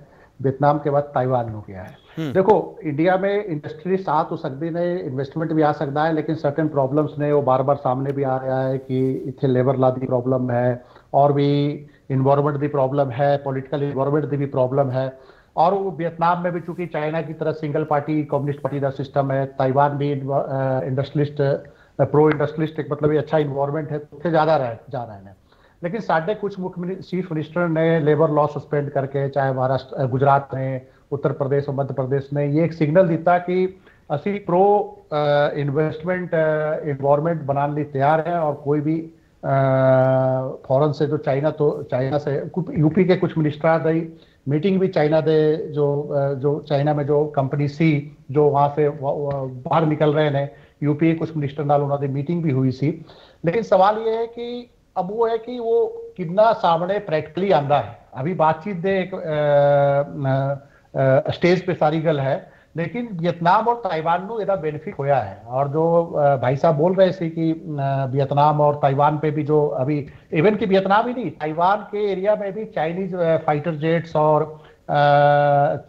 वियतनाम के बाद ताइवान हो गया है। देखो इंडिया में इंडस्ट्री साथ हो सकती है, इन्वेस्टमेंट भी आ सकता है, लेकिन सर्टेन प्रॉब्लम्स ने वो बार बार सामने भी आ रहा है कि इतने लेबर लॉ की प्रॉब्लम है और भी इन्वायरमेंट की प्रॉब्लम है, पॉलिटिकल इन्वायरमेंट की भी प्रॉब्लम है। और वो वियतनाम में भी चूंकि चाइना की तरह सिंगल पार्टी कम्युनिस्ट पार्टी का सिस्टम है, ताइवान भी इंडस्ट्रियलिस्ट प्रो इंडस्ट्रियलिस्ट एक मतलब अच्छा इन्वायरमेंट है, तो ज़्यादा जा रहे हैं। लेकिन साढ़े कुछ मुख्य चीफ मिनिस्टर ने लेबर लॉ सस्पेंड करके, चाहे महाराष्ट्र गुजरात ने, उत्तर प्रदेश और मध्य प्रदेश ने, ये एक सिग्नल दिता कि असी प्रो इन्वेस्टमेंट इन्वायरमेंट बनाने लिए तैयार है और कोई भी फॉरन से जो चाइना से यूपी के कुछ मिनिस्टर दई मीटिंग भी चाइना दे जो चाइना में जो कंपनी सी जो वहाँ से बाहर निकल रहे हैं, यूपी के कुछ मिनिस्टर नाल उन्होंने मीटिंग भी हुई सी। लेकिन सवाल ये है कि अब वो है कि वो कितना सामने प्रैक्टिकली आंदा है। अभी बातचीत दे एक स्टेज पे सारी गल है, लेकिन वियतनाम और ताइवान को इधर बेनिफिट होया है। और जो भाई साहब बोल रहे थे कि वियतनाम और ताइवान पे भी जो अभी इवन कि वियतनाम ही नहीं ताइवान के एरिया में भी चाइनीज फाइटर जेट्स और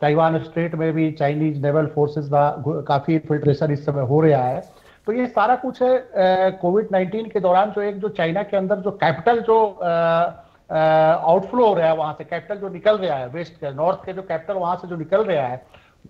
ताइवान स्ट्रेट में भी चाइनीज नेवल फोर्सेज का काफ़ी इन्फिल्ट्रेशन इस समय हो रहा है। तो ये सारा कुछ है कोविड-19 के दौरान जो एक जो चाइना के अंदर जो कैपिटल जो आउटफ्लो हो रहा है, वहाँ से कैपिटल जो निकल रहा है वेस्ट के नॉर्थ के जो कैपिटल वहाँ से जो निकल रहा है,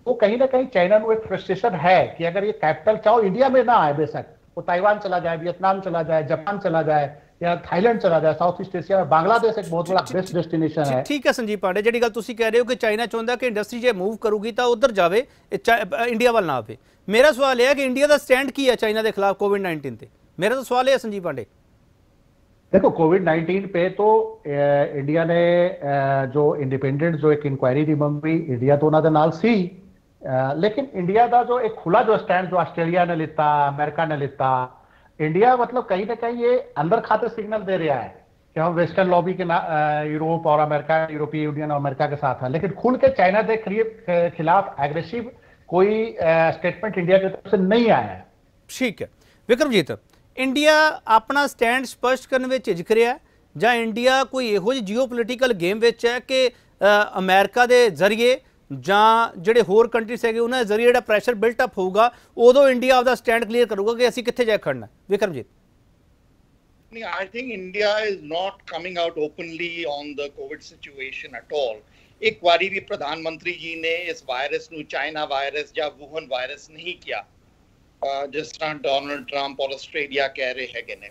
वो कहीं ना कहीं चाइना को एक फ्रस्ट्रेशन है कि अगर ये कैपिटल चाहो इंडिया में ना आए बेशक, वो ताइवान चला जाए, वियतनाम चला जाए, जापान चला जाए या थाईलैंड चला जाए, साउथ ईस्ट एशिया में बांग्लादेश एक बहुत बड़ा बेस्ट डेस्टिनेशन है। ठीक है संजीव पांडे, जी गल तुसी कह रहे हो कि चाइना चाहता कि इंडस्ट्री जो मूव करूगी तो उधर जाए, इंडिया वाल ना आए। मेरा सवाल यह है कि इंडिया का स्टैंड की है चाइना के खिलाफ कोविड-19 पे? मेरा तो सवाल है संजीव पांडे। देखो कोविड-19 पे तो इंडिया ने जो इंडिपेंडेंट जो एक इंक्वायरी दी मंगी, इंडिया तो उन्होंने नाल सी, लेकिन इंडिया का जो एक खुला जो स्टैंड जो आस्ट्रेलिया ने लिता, अमेरिका ने लिता, इंडिया मतलब कहीं ना कहीं ये अंदर खाते सिग्नल दे रहा है कि हम वेस्टर्न लॉबी के यूरोप और अमेरिका, यूरोपीय यूनियन और अमेरिका के साथ है, लेकिन खुल के चाइना के खिलाफ एग्रेसिव कोई स्टेटमेंट इंडिया की तरफ से नहीं आया है। ठीक है विक्रमजीत, इंडिया अपना स्टैंड स्पष्ट करने में झिझक रहा है या इंडिया कोई यहो जी जियोपोलिटिकल गेम विच है कि अमेरिका के जरिए ਜਾਂ ਜਿਹੜੇ ਹੋਰ ਕੰਟਰੀਜ਼ ਹੈਗੇ ਉਹਨਾਂ ਦੇ ਜ਼ਰੀਏ ਜਿਹੜਾ ਪ੍ਰੈਸ਼ਰ ਬਿਲਟ ਅਪ ਹੋਊਗਾ ਉਦੋਂ ਇੰਡੀਆ ਆਪਦਾ ਸਟੈਂਡ ਕਲੀਅਰ ਕਰੂਗਾ ਕਿ ਅਸੀਂ ਕਿੱਥੇ ਜਾ ਖੜਨਾ? ਵਿਕਰਮਜੀਤ ਨਹੀਂ, I think India is not coming out openly on the COVID situation at all. ਇੱਕ ਵਾਰੀ ਵੀ ਪ੍ਰਧਾਨ ਮੰਤਰੀ ਜੀ ਨੇ ਇਸ ਵਾਇਰਸ ਨੂੰ ਚਾਈਨਾ ਵਾਇਰਸ ਜਾਂ ਵੂਹਨ ਵਾਇਰਸ ਨਹੀਂ ਕਿਹਾ, ਜਿਸ ਤਰ੍ਹਾਂ ਡੋਨਲਡ ਟਰੰਪ ਔਰ ਆਸਟ੍ਰੇਲੀਆ ਕਹਿ ਰਹੇ ਹੈਗੇ ਨੇ।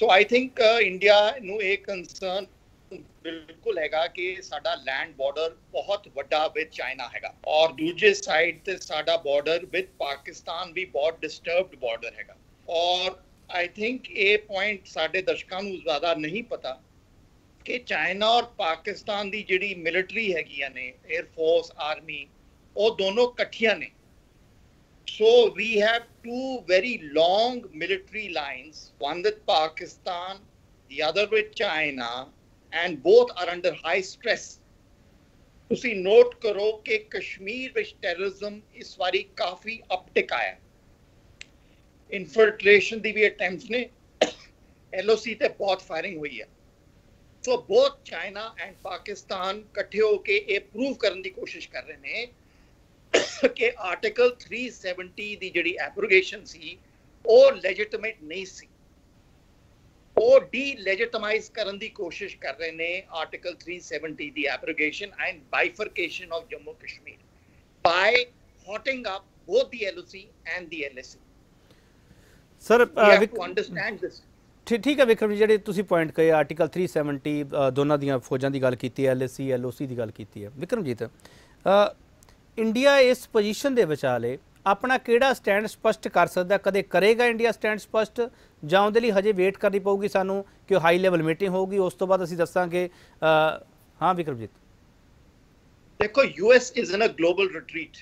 ਸੋ ਆਈ ਥਿੰਕ ਇੰਡੀਆ ਨੂੰ ਇਹ ਕੰਸਰਨ बिल्कुल हैगा कि साडा लैंड बॉर्डर बहुत वड्डा विद चाइना हैगा और दूजे साइड ते साडा बॉर्डर विद पाकिस्तान भी बहुत डिस्टर्बड बॉर्डर हैगा। और आई थिंक ये पॉइंट साडे दर्शकां नूं ज़्यादा नहीं पता कि चाइना और पाकिस्तान दी जिहड़ी मिलिटरी हैगी ने, एयरफोर्स, आर्मी, और दोनों इकट्ठियां ने। So we have to very long military lines, one with Pakistan, the other with China, and both are under high stress. ਤੁਸੀਂ ਨੋਟ ਕਰੋ ਕਿ ਕਸ਼ਮੀਰ ਵਿੱਚ ਟੈਰਰਿਜ਼ਮ ਇਸ ਵਾਰੀ ਕਾਫੀ ਅਪਟਿਕ ਆਇਆ, ਇਨਫਿਲਟ੍ਰੇਸ਼ਨ ਦੀ ਵੀ ਅਟੈਂਪਟਸ ਨੇ, LOC ਤੇ ਬਹੁਤ ਫਾਇਰਿੰਗ ਹੋਈ ਹੈ। So both China and Pakistan ਇਕੱਠੇ ਹੋ ਕੇ ਇਹ ਪ੍ਰੂਵ ਕਰਨ ਦੀ ਕੋਸ਼ਿਸ਼ ਕਰ ਰਹੇ ਨੇ ਕਿ ਆਰਟੀਕਲ 370 ਦੀ ਜਿਹੜੀ ਐਬਰੋਗੇਸ਼ਨ ਸੀ ਉਹ ਲੈਜੀਟਿਮੇਟ नहीं सी। ਉਹ ਡੀਲੈਜੀਟਮਾਈਜ਼ ਕਰਨ ਦੀ ਕੋਸ਼ਿਸ਼ ਕਰ ਰਹੇ ਨੇ ਆਰਟੀਕਲ 370 ਦੀ abrogation and bifurcation of Jammu Kashmir by hotting up both the LOC and the LAC। Sir understand this. ਠੀਕ ਹੈ ਵਿਕਰਮ, ਜਿਹੜੇ ਤੁਸੀਂ ਪੁਆਇੰਟ ਕਹੇ ਆਰਟੀਕਲ 370 ਦੋਨਾਂ ਦੀਆਂ ਫੌਜਾਂ ਦੀ ਗੱਲ ਕੀਤੀ ਹੈ, LAC LOC ਦੀ ਗੱਲ ਕੀਤੀ ਹੈ। ਵਿਕਰਮਜੀਤ, ਇੰਡੀਆ ਇਸ ਪੋਜੀਸ਼ਨ ਦੇ ਵਿਚਾਲੇ अपना केड़ा स्टैंड स्पष्ट कर सकता, कदे करेगा इंडिया स्टैंड स्पष्ट जां उहदे लई हजे वेट करनी पऊगी सानू कि हाई लैवल मीटिंग होगी उस तो बाद असीं दस्सांगे? हाँ विक्रमजीत, देखो US is in a global retreat,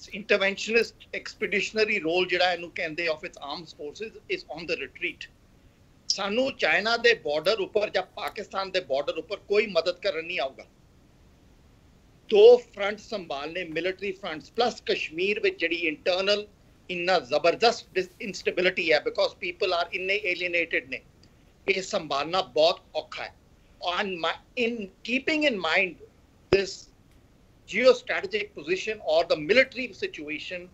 it's interventionist expeditionary role जिहड़ा इहनू कहंदे of its arms forces is on the retreat. सानू चाइना दे बॉर्डर उपर जां पाकिस्तान दे बॉर्डर उपर कोई मदद करन नहीं आऊगा। दो फ्रंट संभालने, मिलिट्री फ्रंट्स प्लस कश्मीर में जी इंटरनल इन्ना जबरदस्त इंस्टेबिलिटी है बिकॉज पीपल आर इन्ने एलिनेटेड ने, ये संभालना बहुत औखा है। On in keeping in mind this geostrategic position और द मिलिट्री सिचुएशन,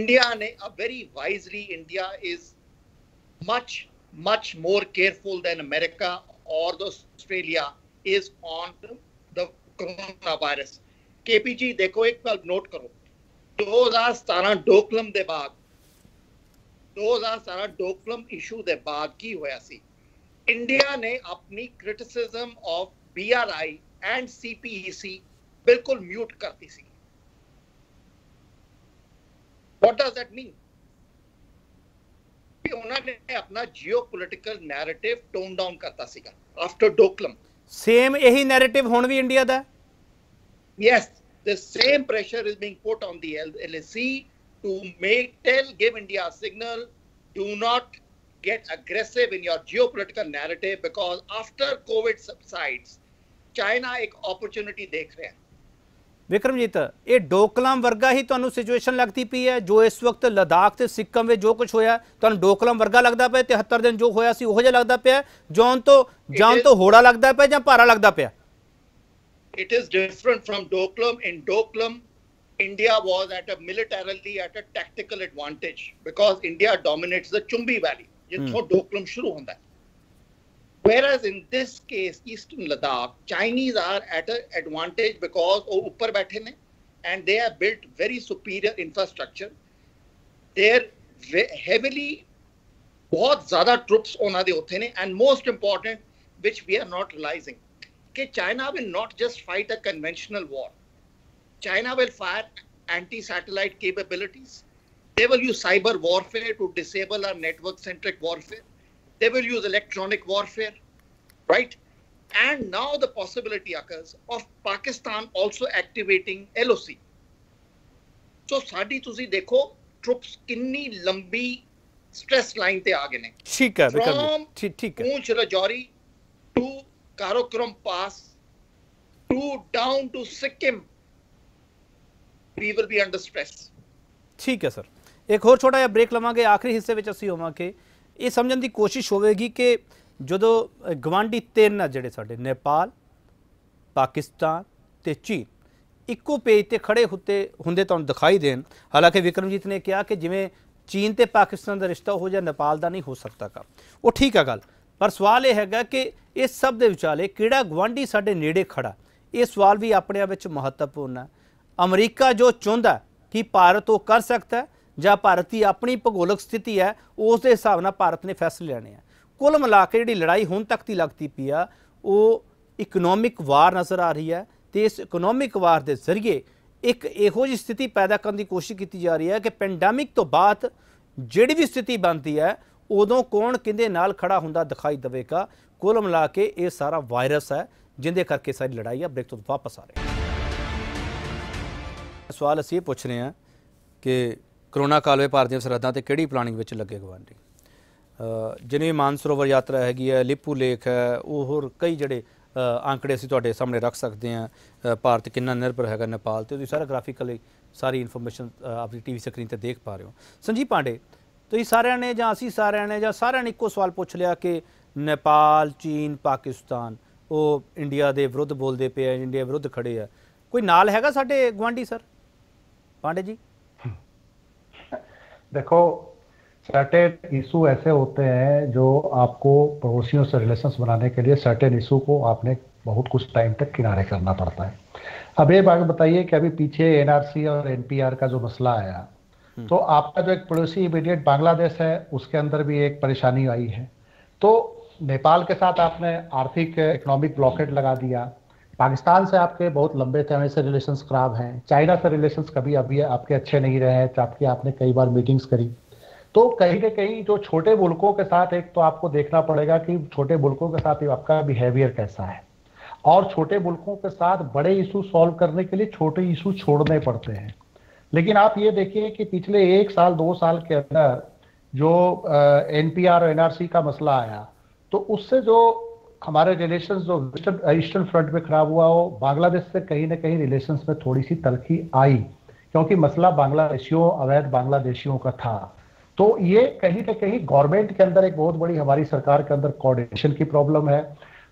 इंडिया ने अब very wisely, India is much much more careful than America और the Australia is on the corona virus. KPG देखो, एक बार नोट करो, 2017 डोकलम दे बाद, 2017 डोकलम इशू दे बाद की होया सी, इंडिया ने अपनी criticism of BRI and CPEC बिल्कुल म्यूट करती सी। What does that mean? कि उन्होंने अपना जियोपॉलिटिकल नैरेटिव टोन डाउन करता सीगा आफ्टर डोकलम। सेम यही नैरेटिव हुण भी इंडिया दा। Yes, the same pressure is being put on the LAC to give India a signal, do not get aggressive in your geopolitical narrative because after COVID subsides, China एक opportunity देख रहे हैं। विक्रमजीत, ये डोकलाम वर्गा ही तुहानू सिचुएशन लगती पी है जो इस वक्त लद्दाख ते सिक्किम में जो कुछ होया तुहानू डोकलाम वर्गा लगता पे? 73 दिन जो होया सी उहो जिहा लगदा पिया जौन तो होड़ा लगता पे जां भारा लगता पिया? It is different from Doklam. In Doklam, India was at a militarily at a tactical advantage because India dominates the Chumbi Valley, जिसको Doklam शुरू होता है. Whereas in this case, Eastern Ladakh, Chinese are at an advantage because वो ऊपर बैठे हैं and they have built very superior infrastructure. Their heavily, बहुत ज़्यादा troops on the Othene, and most important, which we are not realizing, that China will not just fight a conventional war. China will fire anti-satellite capabilities. They will use cyber warfare to disable our network-centric warfare. They will use electronic warfare, right? And now the possibility occurs of Pakistan also activating LOC. So, Sadi, you see, troops kinni lambi stress line te aage ne. From Poonch Rajouri to Karakoram Pass to down to Sikkim, we will be under stress. ठीक है सर, एक होर छोटा या ब्रेक लवांगे। आखिरी हिस्से में असी होवे ये समझने की कोशिश होगी कि जो गवांढी तीन जोड़े साढ़े नेपाल, पाकिस्तान ते चीन इक्ो पेज पर खड़े होते होंगे तो दिखाई देन। हालांकि विक्रमजीत ने कहा कि जिमें चीन ते पाकिस्तान का रिश्ता हो जाए नेपाल का नहीं हो सकता का, वो ठीक है गल, पर सवाल यह है कि इस सब के विचाले किहड़ा गवांढी साढ़े नेड़े खड़ा, ये सवाल भी अपने आप महत्वपूर्ण है। अमरीका जो चाहता है कि भारत वो कर सकता है या भारत की अपनी भूगोलिक स्थिति है उस दे हिसाब नाल भारत ने फैसले लेने हैं। कुल मिला के जी लड़ाई हुण तक की लगती पी आ वो इकनॉमिक वार नज़र आ रही है, तो इस इकनॉमिक वार के जरिए एक इहो जी स्थिति पैदा करने की कोशिश की जा रही है कि पेंडेमिक तो बाद जिहड़ी भी स्थिति बनती है उदों कौन किहदे नाल खड़ा हुंदा दिखाई देगा। कुल मिला के ये सारा वायरस है जिंदे करके सारी लड़ाई है। ब्रेक तो वापस आ रहे हैं। सवाल असीं पुछ रहे हैं कि करोना काल में भारत सरहदां ते किहड़ी प्लानिंग विच लगे गवांढी, जिन्हें मानसरोवर यात्रा हैगी है, लिपुलेख है, वो होर कई जिहड़े आंकड़े असीं तुहाडे सामने रख सकते हैं। भारत कितना निर्भर हैगा नेपाल ते, सारा ग्राफिकली सारी इन्फॉर्मेशन आपकी टीवी स्क्रीन ते देख पा रहे हो। संजीव पांडे, तुसीं सारिआं ने जां असीं सारिआं ने जां सारिआं ने इक्को सवाल पुछ लिया कि नेपाल, चीन, पाकिस्तान वो इंडिया के विरुद्ध बोलते पे, इंडिया विरुद्ध खड़े है, कोई नाल हैगा साडे गवांढी? सर पांडे जी देखो, सर्टेन इशू ऐसे होते हैं जो आपको पड़ोसियों से रिलेशंस बनाने के लिए सर्टेन इशू को आपने बहुत कुछ टाइम तक किनारे करना पड़ता है। अब ये बात बताइए कि अभी पीछे एनआरसी और एनपीआर का जो मसला आया तो आपका जो एक पड़ोसी इमीडिएट बांग्लादेश है उसके अंदर भी एक परेशानी आई है, तो नेपाल के साथ आपने आर्थिक इकोनॉमिक ब्लॉकेट लगा दिया। पाकिस्तान से आपके बहुत लंबे समय से रिलेशंस खराब हैं, चाइना से रिलेशंस कभी अभी आपके अच्छे नहीं रहे हैं, आपकी आपने कई बार मीटिंग्स करी। तो कहीं ना कहीं जो छोटे मुल्कों के साथ एक तो आपको देखना पड़ेगा कि छोटे मुल्कों के साथ आपका बिहेवियर कैसा है, और छोटे मुल्कों के साथ बड़े इशू सॉल्व करने के लिए छोटे इशू छोड़ने पड़ते हैं। लेकिन आप ये देखिए कि पिछले एक साल दो साल के अंदर जो एनपीआर और एनआरसी का मसला आया तो उससे जो हमारे रिलेशंस जो ईस्टर्न फ्रंट में खराब हुआ हो, बांग्लादेश से कहीं ना कहीं रिलेशंस में थोड़ी सी तलखी आई, क्योंकि मसला बांग्लादेशियों, अवैध बांग्लादेशियों का था। तो ये कहीं ना कहीं गवर्नमेंट के अंदर एक बहुत बड़ी हमारी सरकार के अंदर कोऑर्डिनेशन की प्रॉब्लम है।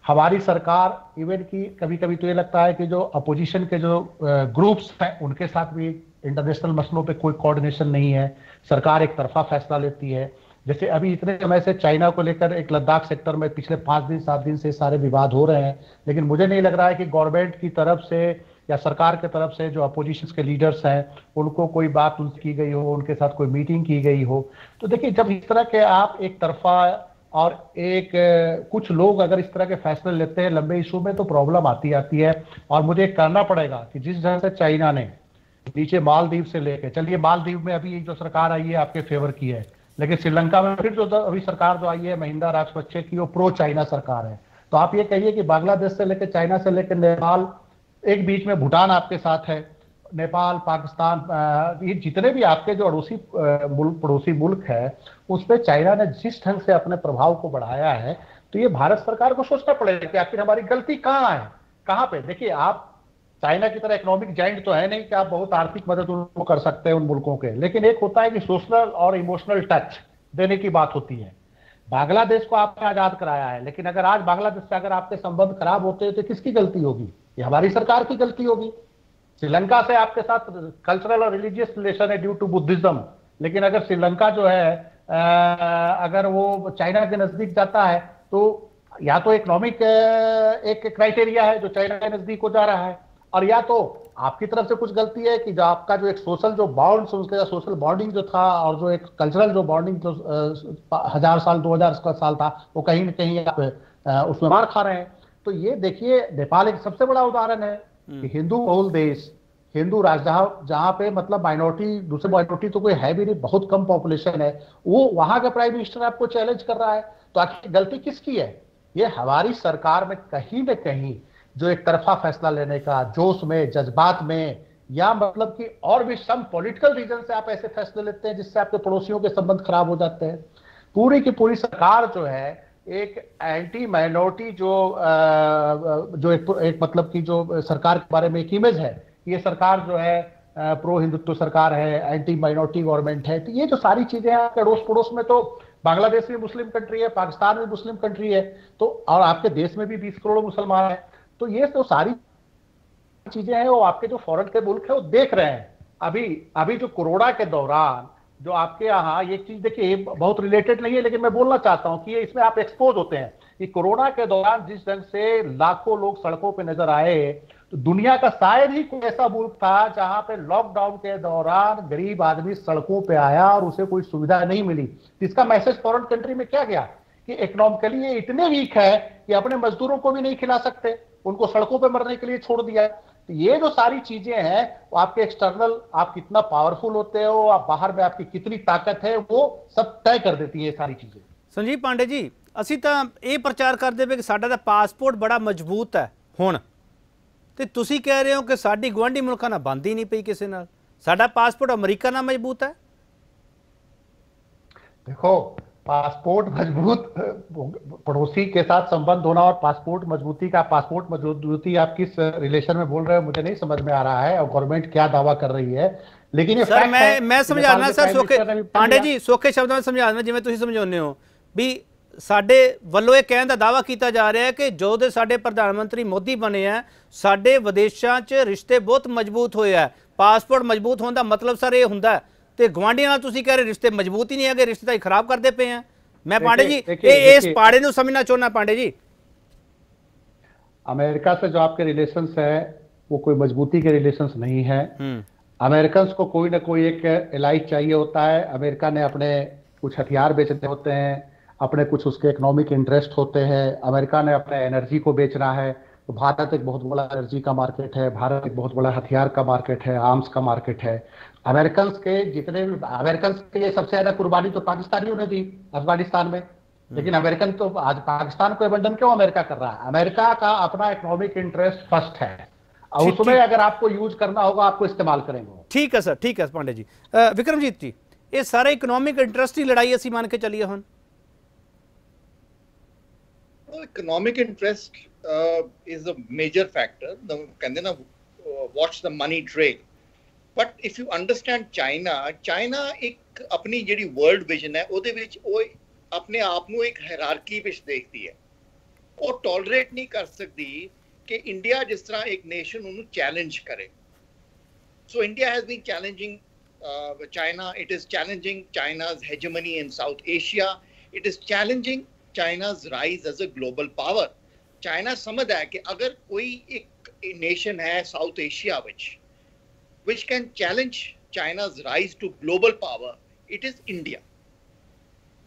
हमारी सरकार इवन की कभी कभी तो ये लगता है कि जो अपोजिशन के जो ग्रुप्स हैं उनके साथ भी इंटरनेशनल मसलों पर कोई कोऑर्डिनेशन नहीं है, सरकार एक तरफा फैसला लेती है। जैसे अभी इतने समय से चाइना को लेकर एक लद्दाख सेक्टर में पिछले 5 दिन 7 दिन से सारे विवाद हो रहे हैं, लेकिन मुझे नहीं लग रहा है कि गवर्नमेंट की तरफ से या सरकार की तरफ से जो अपोजिशन के लीडर्स हैं उनको कोई बात उनसे की गई हो, उनके साथ कोई मीटिंग की गई हो। तो देखिए, जब इस तरह के आप एक तरफा और एक कुछ लोग अगर इस तरह के फैसले लेते हैं लंबे इशू में तो प्रॉब्लम आती आती है। और मुझे कहना पड़ेगा कि जिस तरह से चाइना ने नीचे मालदीव से लेकर, चलिए मालदीव में अभी जो सरकार आई है आपके फेवर की है, लेकिन श्रीलंका में फिर जो अभी सरकार जो आई है महिंदा राजपक्षे की, वो प्रो चाइना सरकार है। तो आप ये कहिए कि बांग्लादेश से लेकर, चाइना से लेकर नेपाल, एक बीच में भूटान आपके साथ है, नेपाल, पाकिस्तान, ये जितने भी आपके जो पड़ोसी मुल्क है उस पर चाइना ने जिस ढंग से अपने प्रभाव को बढ़ाया है, तो ये भारत सरकार को सोचना पड़ेगा कि आखिर हमारी गलती कहाँ है, कहाँ पे। देखिए, आप चाइना की तरह इकोनॉमिक जाइंट तो है नहीं कि आप बहुत आर्थिक मदद उनको कर सकते हैं उन मुल्कों के, लेकिन एक होता है कि सोशल और इमोशनल टच देने की बात होती है। बांग्लादेश को आपने आजाद कराया है, लेकिन अगर आज बांग्लादेश से अगर आपके संबंध खराब होते हैं तो किसकी गलती होगी? ये हमारी सरकार की गलती होगी। श्रीलंका से आपके साथ कल्चरल और रिलीजियस रिलेशन है ड्यू टू बुद्धिज्म, लेकिन अगर श्रीलंका जो है अगर वो चाइना के नजदीक जाता है तो या तो इकोनॉमिक एक क्राइटेरिया है जो चाइना के नजदीक हो जा रहा है, और या तो आपकी तरफ से कुछ गलती है कि जो आपका जो एक सोशल जो बॉन्ड, उसका सोशल बॉन्डिंग जो था और जो एक कल्चरल जो बॉन्डिंग जो 1000 साल 2000 साल था, वो कहीं ना कहीं आप उसमें मार खा रहे हैं। तो ये देखिए, नेपाल एक सबसे बड़ा उदाहरण है कि हिंदू बहुल देश, हिंदू राज्य, जहाँ पे मतलब माइनॉरिटी, दूसरे माइनॉरिटी तो कोई है भी नहीं, बहुत कम पॉपुलेशन है, वो वहाँ का प्राइम मिनिस्टर आपको चैलेंज कर रहा है। तो आखिर गलती किसकी है? ये हमारी सरकार में कहीं ना कहीं जो एक तरफा फैसला लेने का जोश में, जज्बात में, या मतलब कि और भी सम पॉलिटिकल रीजन से आप ऐसे फैसले लेते हैं जिससे आपके पड़ोसियों के संबंध खराब हो जाते हैं। पूरी की पूरी सरकार जो है एक एंटी माइनॉरिटी जो एक मतलब कि जो सरकार के बारे में एक इमेज है, ये सरकार जो है प्रो हिंदुत्व सरकार है, एंटी माइनॉरिटी गवर्नमेंट है। तो ये जो सारी चीजें हैं आपके अड़ोस पड़ोस में, तो बांग्लादेश भी मुस्लिम कंट्री है, पाकिस्तान भी मुस्लिम कंट्री है, तो और आपके देश में भी 20 करोड़ मुसलमान हैं। तो ये तो सारी चीजें हैं, वो आपके जो फॉरेन के मुल्क है वो देख रहे हैं। अभी जो कोरोना के दौरान जो आपके यहाँ ये चीज, देखिए बहुत रिलेटेड नहीं है लेकिन मैं बोलना चाहता हूँ कि ये इसमें आप एक्सपोज होते हैं कि कोरोना के दौरान जिस ढंग से लाखों लोग सड़कों पे नजर आए, तो दुनिया का शायद ही कोई ऐसा मुल्क था जहां पे लॉकडाउन के दौरान गरीब आदमी सड़कों पे आया और उसे कोई सुविधा नहीं मिली। इसका मैसेज फॉरेन कंट्री में क्या गया कि इकोनॉमिकली ये इतने वीक है कि अपने मजदूरों को भी नहीं खिला सकते, उनको सड़कों पे मरने के लिए छोड़ दिया। तो ये जो सारी चीजें हैं, वो आपके एक्सटर्नल, आप कितना पावरफुल होते हो, आप बाहर में आपकी कितनी ताकत है, वो सब तय कर देती है सारी चीजें। संजीव पांडे जी, ਅਸੀਂ ਤਾਂ ਇਹ ਪ੍ਰਚਾਰ ਕਰਦੇ ਪਏ ਕਿ ਸਾਡਾ ਤਾਂ ਪਾਸਪੋਰਟ ਬੜਾ ਮਜ਼ਬੂਤ ਹੈ ਹੁਣ, ਤੇ ਤੁਸੀਂ ਕਹਿ ਰਹੇ ਹੋ ਕਿ ਸਾਡੀ ਗਵਾਂਢੀ ਮੁਲਕਾਂ ਨਾਲ ਬੰਦੀ ਨਹੀਂ ਪਈ ਕਿਸੇ ਨਾਲ, ਸਾਡਾ ਪਾਸਪੋਰਟ ਅਮਰੀਕਾ ਨਾਲ ਮਜ਼ਬੂਤ ਹੈ। ਦੇਖੋ, पासपोर्ट मजबूत, पड़ोसी के साथ संबंध होना और पासपोर्ट मजबूती का, पासपोर्ट मजबूती आप किस रिलेशन में बोल रहे हो मुझे नहीं समझ में आ रहा है, और गवर्नमेंट क्या दावा कर रही है। लेकिन ये सर मैं समझाना सर, सोखे पांडे जी, सोखे शब्दों में समझाना जिवें तुसीं समझाउंदे हो भी साडे वल्लों यह कहण दा दावा कीता जा रहा है कि जो दे साडे प्रधानमंत्री मोदी बने हैं, साडे विदेशां च रिश्ते बहुत मजबूत होए है। पासपोर्ट मजबूत होने का मतलब सर यह हुंदा है ਤੇ ਗਵਾਂਢੀਆਂ ਨਾਲ ਤੁਸੀਂ ਕਹਿ ਰਹੇ ਰਿਸ਼ਤੇ ਮਜ਼ਬੂਤ ਹੀ ਨਹੀਂ ਹੈਗੇ, ਰਿਸ਼ਤੇ ਤਾਂ ਖਰਾਬ ਕਰਦੇ ਪਏ ਆ। ਮੈਂ ਪਾਂਡੇ ਜੀ ਇਸ ਪਾੜੇ ਨੂੰ ਸਮਝਣਾ ਚਾਹੁੰਦਾ। ਪਾਂਡੇ ਜੀ, ਅਮਰੀਕਾ ਸੇ ਜੋ ਆਪਕੇ ਰਿਲੇਸ਼ਨਸ ਹੈ ਉਹ ਕੋਈ ਮਜ਼ਬੂਤੀ ਕੇ ਰਿਲੇਸ਼ਨਸ ਨਹੀਂ ਹੈ। ਅਮਰੀਕਨਸ ਕੋ ਕੋਈ ਨਾ ਕੋਈ ਇੱਕ ਅਲਾਈਟ ਚਾਹੀਏ ਹੁੰਦਾ ਹੈ। ਅਮਰੀਕਾ ਨੇ ਆਪਣੇ ਕੁਝ ਹਥਿਆਰ बेचते होते हैं, अपने कुछ उसके इकोनॉमिक इंटरेस्ट होते हैं। अमेरिका ने अपने एनर्जी को बेचना है। तो भारत एक बहुत बड़ा एनर्जी का मार्केट है, भारत एक बहुत बड़ा हथियार का मार्केट है, आर्म्स का मार्केट है। अमेरिकन के लिए सबसे ज्यादा कुर्बानी तो पाकिस्तानियों ने दी अफगानिस्तान में, लेकिन अमेरिकन तो आज पाकिस्तान को एबंडन क्यों अमेरिका कर रहा है? अमेरिका का अपना इकोनॉमिक इंटरेस्ट फर्स्ट है, और उसमें अगर आपको यूज करना होगा आपको इस्तेमाल करेंगे। ठीक है सर, ठीक है पांडे जी। विक्रमजीत जी, ये सारा इकोनॉमिक इंटरेस्ट की लड़ाई असीं मान के चलिए हुण economic interest is a major factor. Watch the money trail. But if you understand China एक अपनी जी वर्ल्ड विजन है उहदे विच अपने आप नूं एक हायरार्की विच देखती है और टॉलरेट नहीं कर सकती कि इंडिया जिस तरह एक नेशन उन्हें चैलेंज करे। So India has been challenging China. It is challenging China's hegemony in South Asia. It is challenging China's rise as a global power. China समझता है कि अगर कोई एक nation है South Asia which can challenge China's rise to global power, it is India.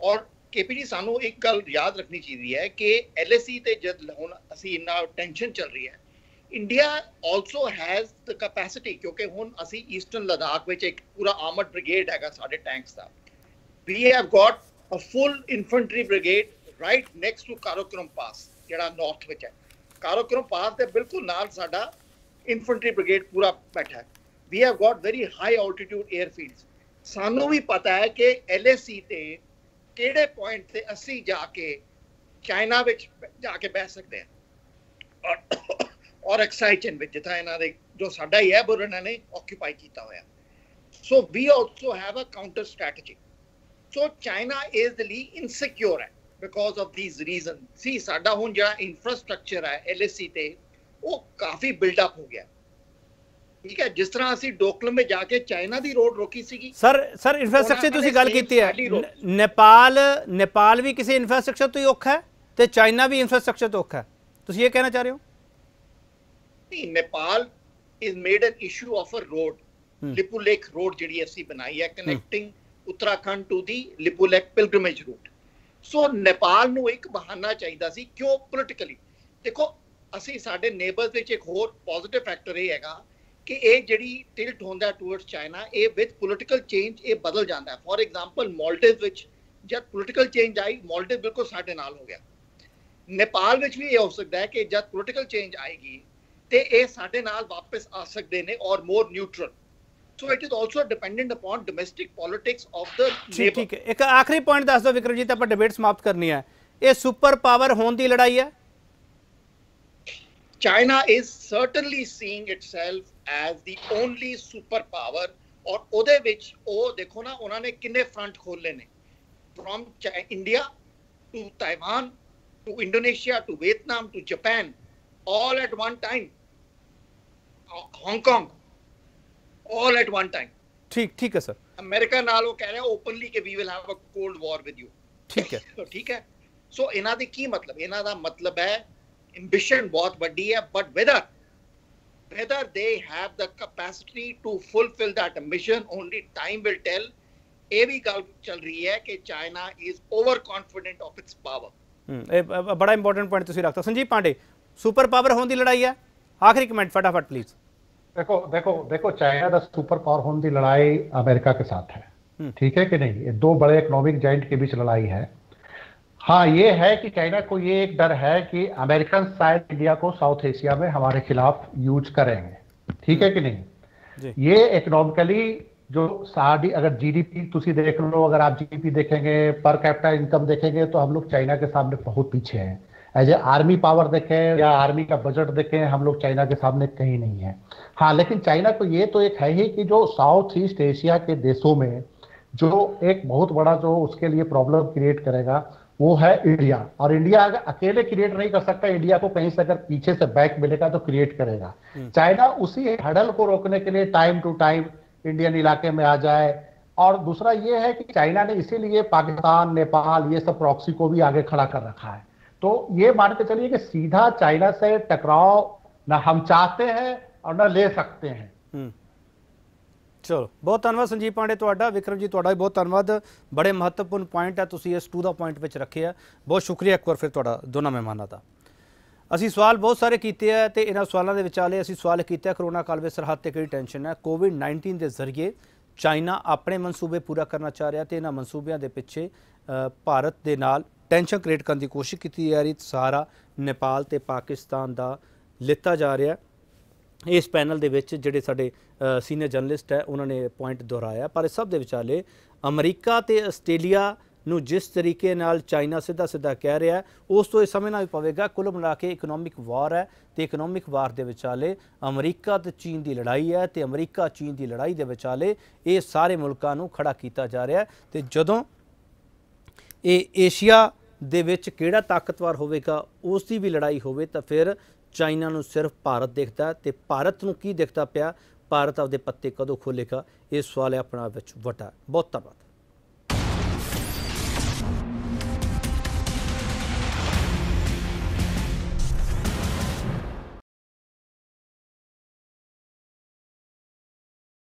और KPD सानू एक गल याद रखनी चाहिए है कि LAC ते जद हुण असी इन्ना टेंशन चल रही है, India also has the capacity क्योंकि हुण असी Eastern Ladakh विच एक पूरा आर्मड ब्रिगेड हैगा साडे टैंक्स दा। We have got a full infantry brigade right next to Karakoram Pass ਜਿਹੜਾ north ਵਿੱਚ ਹੈ। Karakoram Pass ਦੇ ਬਿਲਕੁਲ ਨਾਲ ਸਾਡਾ infantry brigade ਪੂਰਾ ਬੈਠਾ ਹੈ। We have got very high altitude airfields. ਸਾਨੂੰ ਵੀ ਪਤਾ ਹੈ ਕਿ LAC ਤੇ ਕਿਹੜੇ point ਤੇ ਅਸੀਂ ਜਾ ਕੇ ਚਾਈਨਾ ਵਿੱਚ ਜਾ ਕੇ ਬਹਿ ਸਕਦੇ ਹਾਂ ਔਰ ਐਕਸਾਈਚਨ ਵਿੱਚ ਜਿੱਥੇ ਇਹਨਾਂ ਦੇ ਜੋ ਸਾਡਾ ਹੀ ਹੈ ਬੁਰ ਇਹਨਾਂ ਨੇ ਆਕਿਊਪਾਈ ਕੀਤਾ ਹੋਇਆ। So we also have a counter strategy. So China is the insecure है because of these reasons. See साडा हुण जिहड़ा इंफ्रास्ट्रक्चर है LAC ते वो काफ़ी बिल्डअप हो गया। ठीक है, जिस तरह असी डोकलम में जाके चाइना दी रोड रोकी सीगी। सर इंफ्रास्ट्रक्चर तुसीं गल कीती है, नेपाल भी किसी इंफ्रास्ट्रक्चर तो ही औखा है ते चाइना भी इंफ्रास्ट्रक्चर तो औखा है, तुसीं ये कहना चाह रहे हो? नहीं, Nepal is made an issue of a road, Lipulekh road ਜਿਹੜੀ ਅਸੀਂ ਬਣਾਈ ਹੈ connecting Uttarakhand to the Lipulekh pilgrimage route. So Nepal ਨੂੰ ਇੱਕ ਬਹਾਨਾ ਚਾਹੀਦਾ ਸੀ ਕਿਉਂ politically. ਦੇਖੋ ਅਸੀਂ ਸਾਡੇ neighbors ਵਿੱਚ ਇੱਕ ਹੋਰ positive factor ਇਹ ਹੈਗਾ कि ये जी टिल्ट होंदा टूवर्ड्स चाइना ये विद पोलिटिकल चेंज ये बदल जाता है. फॉर एग्जाम्पल मालदीव विच जब पोलिटिकल चेंज आई मालदीव बिल्कुल साडे नाल हो गया. नेपाल विच भी ये हो सकता है कि जब पोलिटिकल चेंज आएगी तो ये साडे नाल वापस आ सकते हैं और more neutral. So it is also dependent upon domestic politics of the neighbor. ठीक है, एक आखिरी पॉइंट दस दो विक्रम जी, तो आप डिबेट समाप्त करनी है. ये सुपर पावर होने की लड़ाई है. China is certainly seeing itself as the only superpower और उधे विच ओ देखो ना उन्होंने किन्ने फ्रंट खोल लेने from India to Taiwan to Indonesia to Vietnam to Japan all at one time, Hong Kong all at one time. ठीक ठीक है सर. अमेरिका नालों कह रहे हैं openly कि we will have a cold war with you. ठीक है तो ठीक है. So इन्ह दे की मतलब इन्ह दा मतलब है ambition बहुत बड़ी है, but whether they have the capacity to fulfill that ambition only time will tell. ये भी गल चल रही है कि China is overconfident of its power. बड़ा important point तुसी रखते हो. संजीव पांडे, सुपर पावर होने की लड़ाई है, आखिरी कमेंट फटाफट प्लीज. देखो देखो देखो चाइना का सुपर पावर होने की लड़ाई अमेरिका के साथ है, ठीक है कि नहीं. ये दो बड़े इकोनॉमिक जाइंट के बीच लड़ाई है. हाँ ये है कि चाइना को ये एक डर है कि अमेरिकन शायद इंडिया को साउथ एशिया में हमारे खिलाफ यूज करेंगे, ठीक है कि नहीं. ये इकोनॉमिकली जो साड़ी अगर जीडीपी तुसी देख लो, अगर आप जीडीपी देखेंगे पर कैपिटा इनकम देखेंगे तो हम लोग चाइना के सामने बहुत पीछे हैं. एज ए आर्मी पावर देखें या आर्मी का बजट देखें हम लोग चाइना के सामने कहीं नहीं है. हाँ लेकिन चाइना को ये तो एक है ही कि जो साउथ ईस्ट एशिया के देशों में जो एक बहुत बड़ा जो उसके लिए प्रॉब्लम क्रिएट करेगा वो है इंडिया. और इंडिया अगर अकेले क्रिएट नहीं कर सकता, इंडिया को कहीं से अगर पीछे से बैक मिलेगा तो क्रिएट करेगा. चाइना उसी हडल को रोकने के लिए टाइम टू टाइम इंडियन इलाके में आ जाए. और दूसरा ये है कि चाइना ने इसीलिए पाकिस्तान नेपाल ये सब प्रॉक्सी को भी आगे खड़ा कर रखा है. तो ये मान के चलिए कि सीधा चाइना से टकराव ना हम चाहते हैं और ना ले सकते हैं. चलो बहुत धन्यवाद संजीव पांडे, विक्रम जी तुहाडा भी बहुत धन्यवाद. बड़े महत्वपूर्ण पॉइंट है तुसीं इस टू दा पॉइंट विच रखे है. बहुत शुक्रिया एक बार फिर तुहाडा दोनों मेहमानों का. असीं सवाल बहुत सारे कीते है तो इन्हां सवालों के विचाले असीं सवाल कीता कोरोना काल विच सरहद ते कई टेंशन है. कोविड-19 के जरिए चाइना अपने मनसूबे पूरा करना चाह रहा तो इन्हां मनसूबों के पिछे भारत के नाल टेंशन क्रिएट करने की कोशिश की जा रही. सारा नेपाल तो पाकिस्तान का लिता जा रहा है. इस पैनल दे विच जिहड़े साडे सीनियर जर्नलिस्ट है उन्होंने पॉइंट दोहराया. पर इस सब दे विचाले अमरीका ते आस्ट्रेलिया नूं जिस तरीके नाल चाइना सीधा सीधा कह रहा है उस तो यह समझना भी पवेगा. कुल मिला के इकनॉमिक वार है तो इकनॉमिक वार दे विचाले अमरीका ते चीन की लड़ाई है तो अमरीका चीन की लड़ाई दे विचाले ये सारे मुल्कां नूं खड़ा किया जा रहा है. तो जदों ये एशिया दे विच किहड़ा ताकतवर होवेगा उसकी भी लड़ाई होवे तो फिर चाइना नूं सिर्फ भारत देखता तो भारत नूं की देखता पिया, भारत आपदे पत्ते कदों खोलेगा. इस सवाल है अपना विच वटा. बहुत धन्यवाद.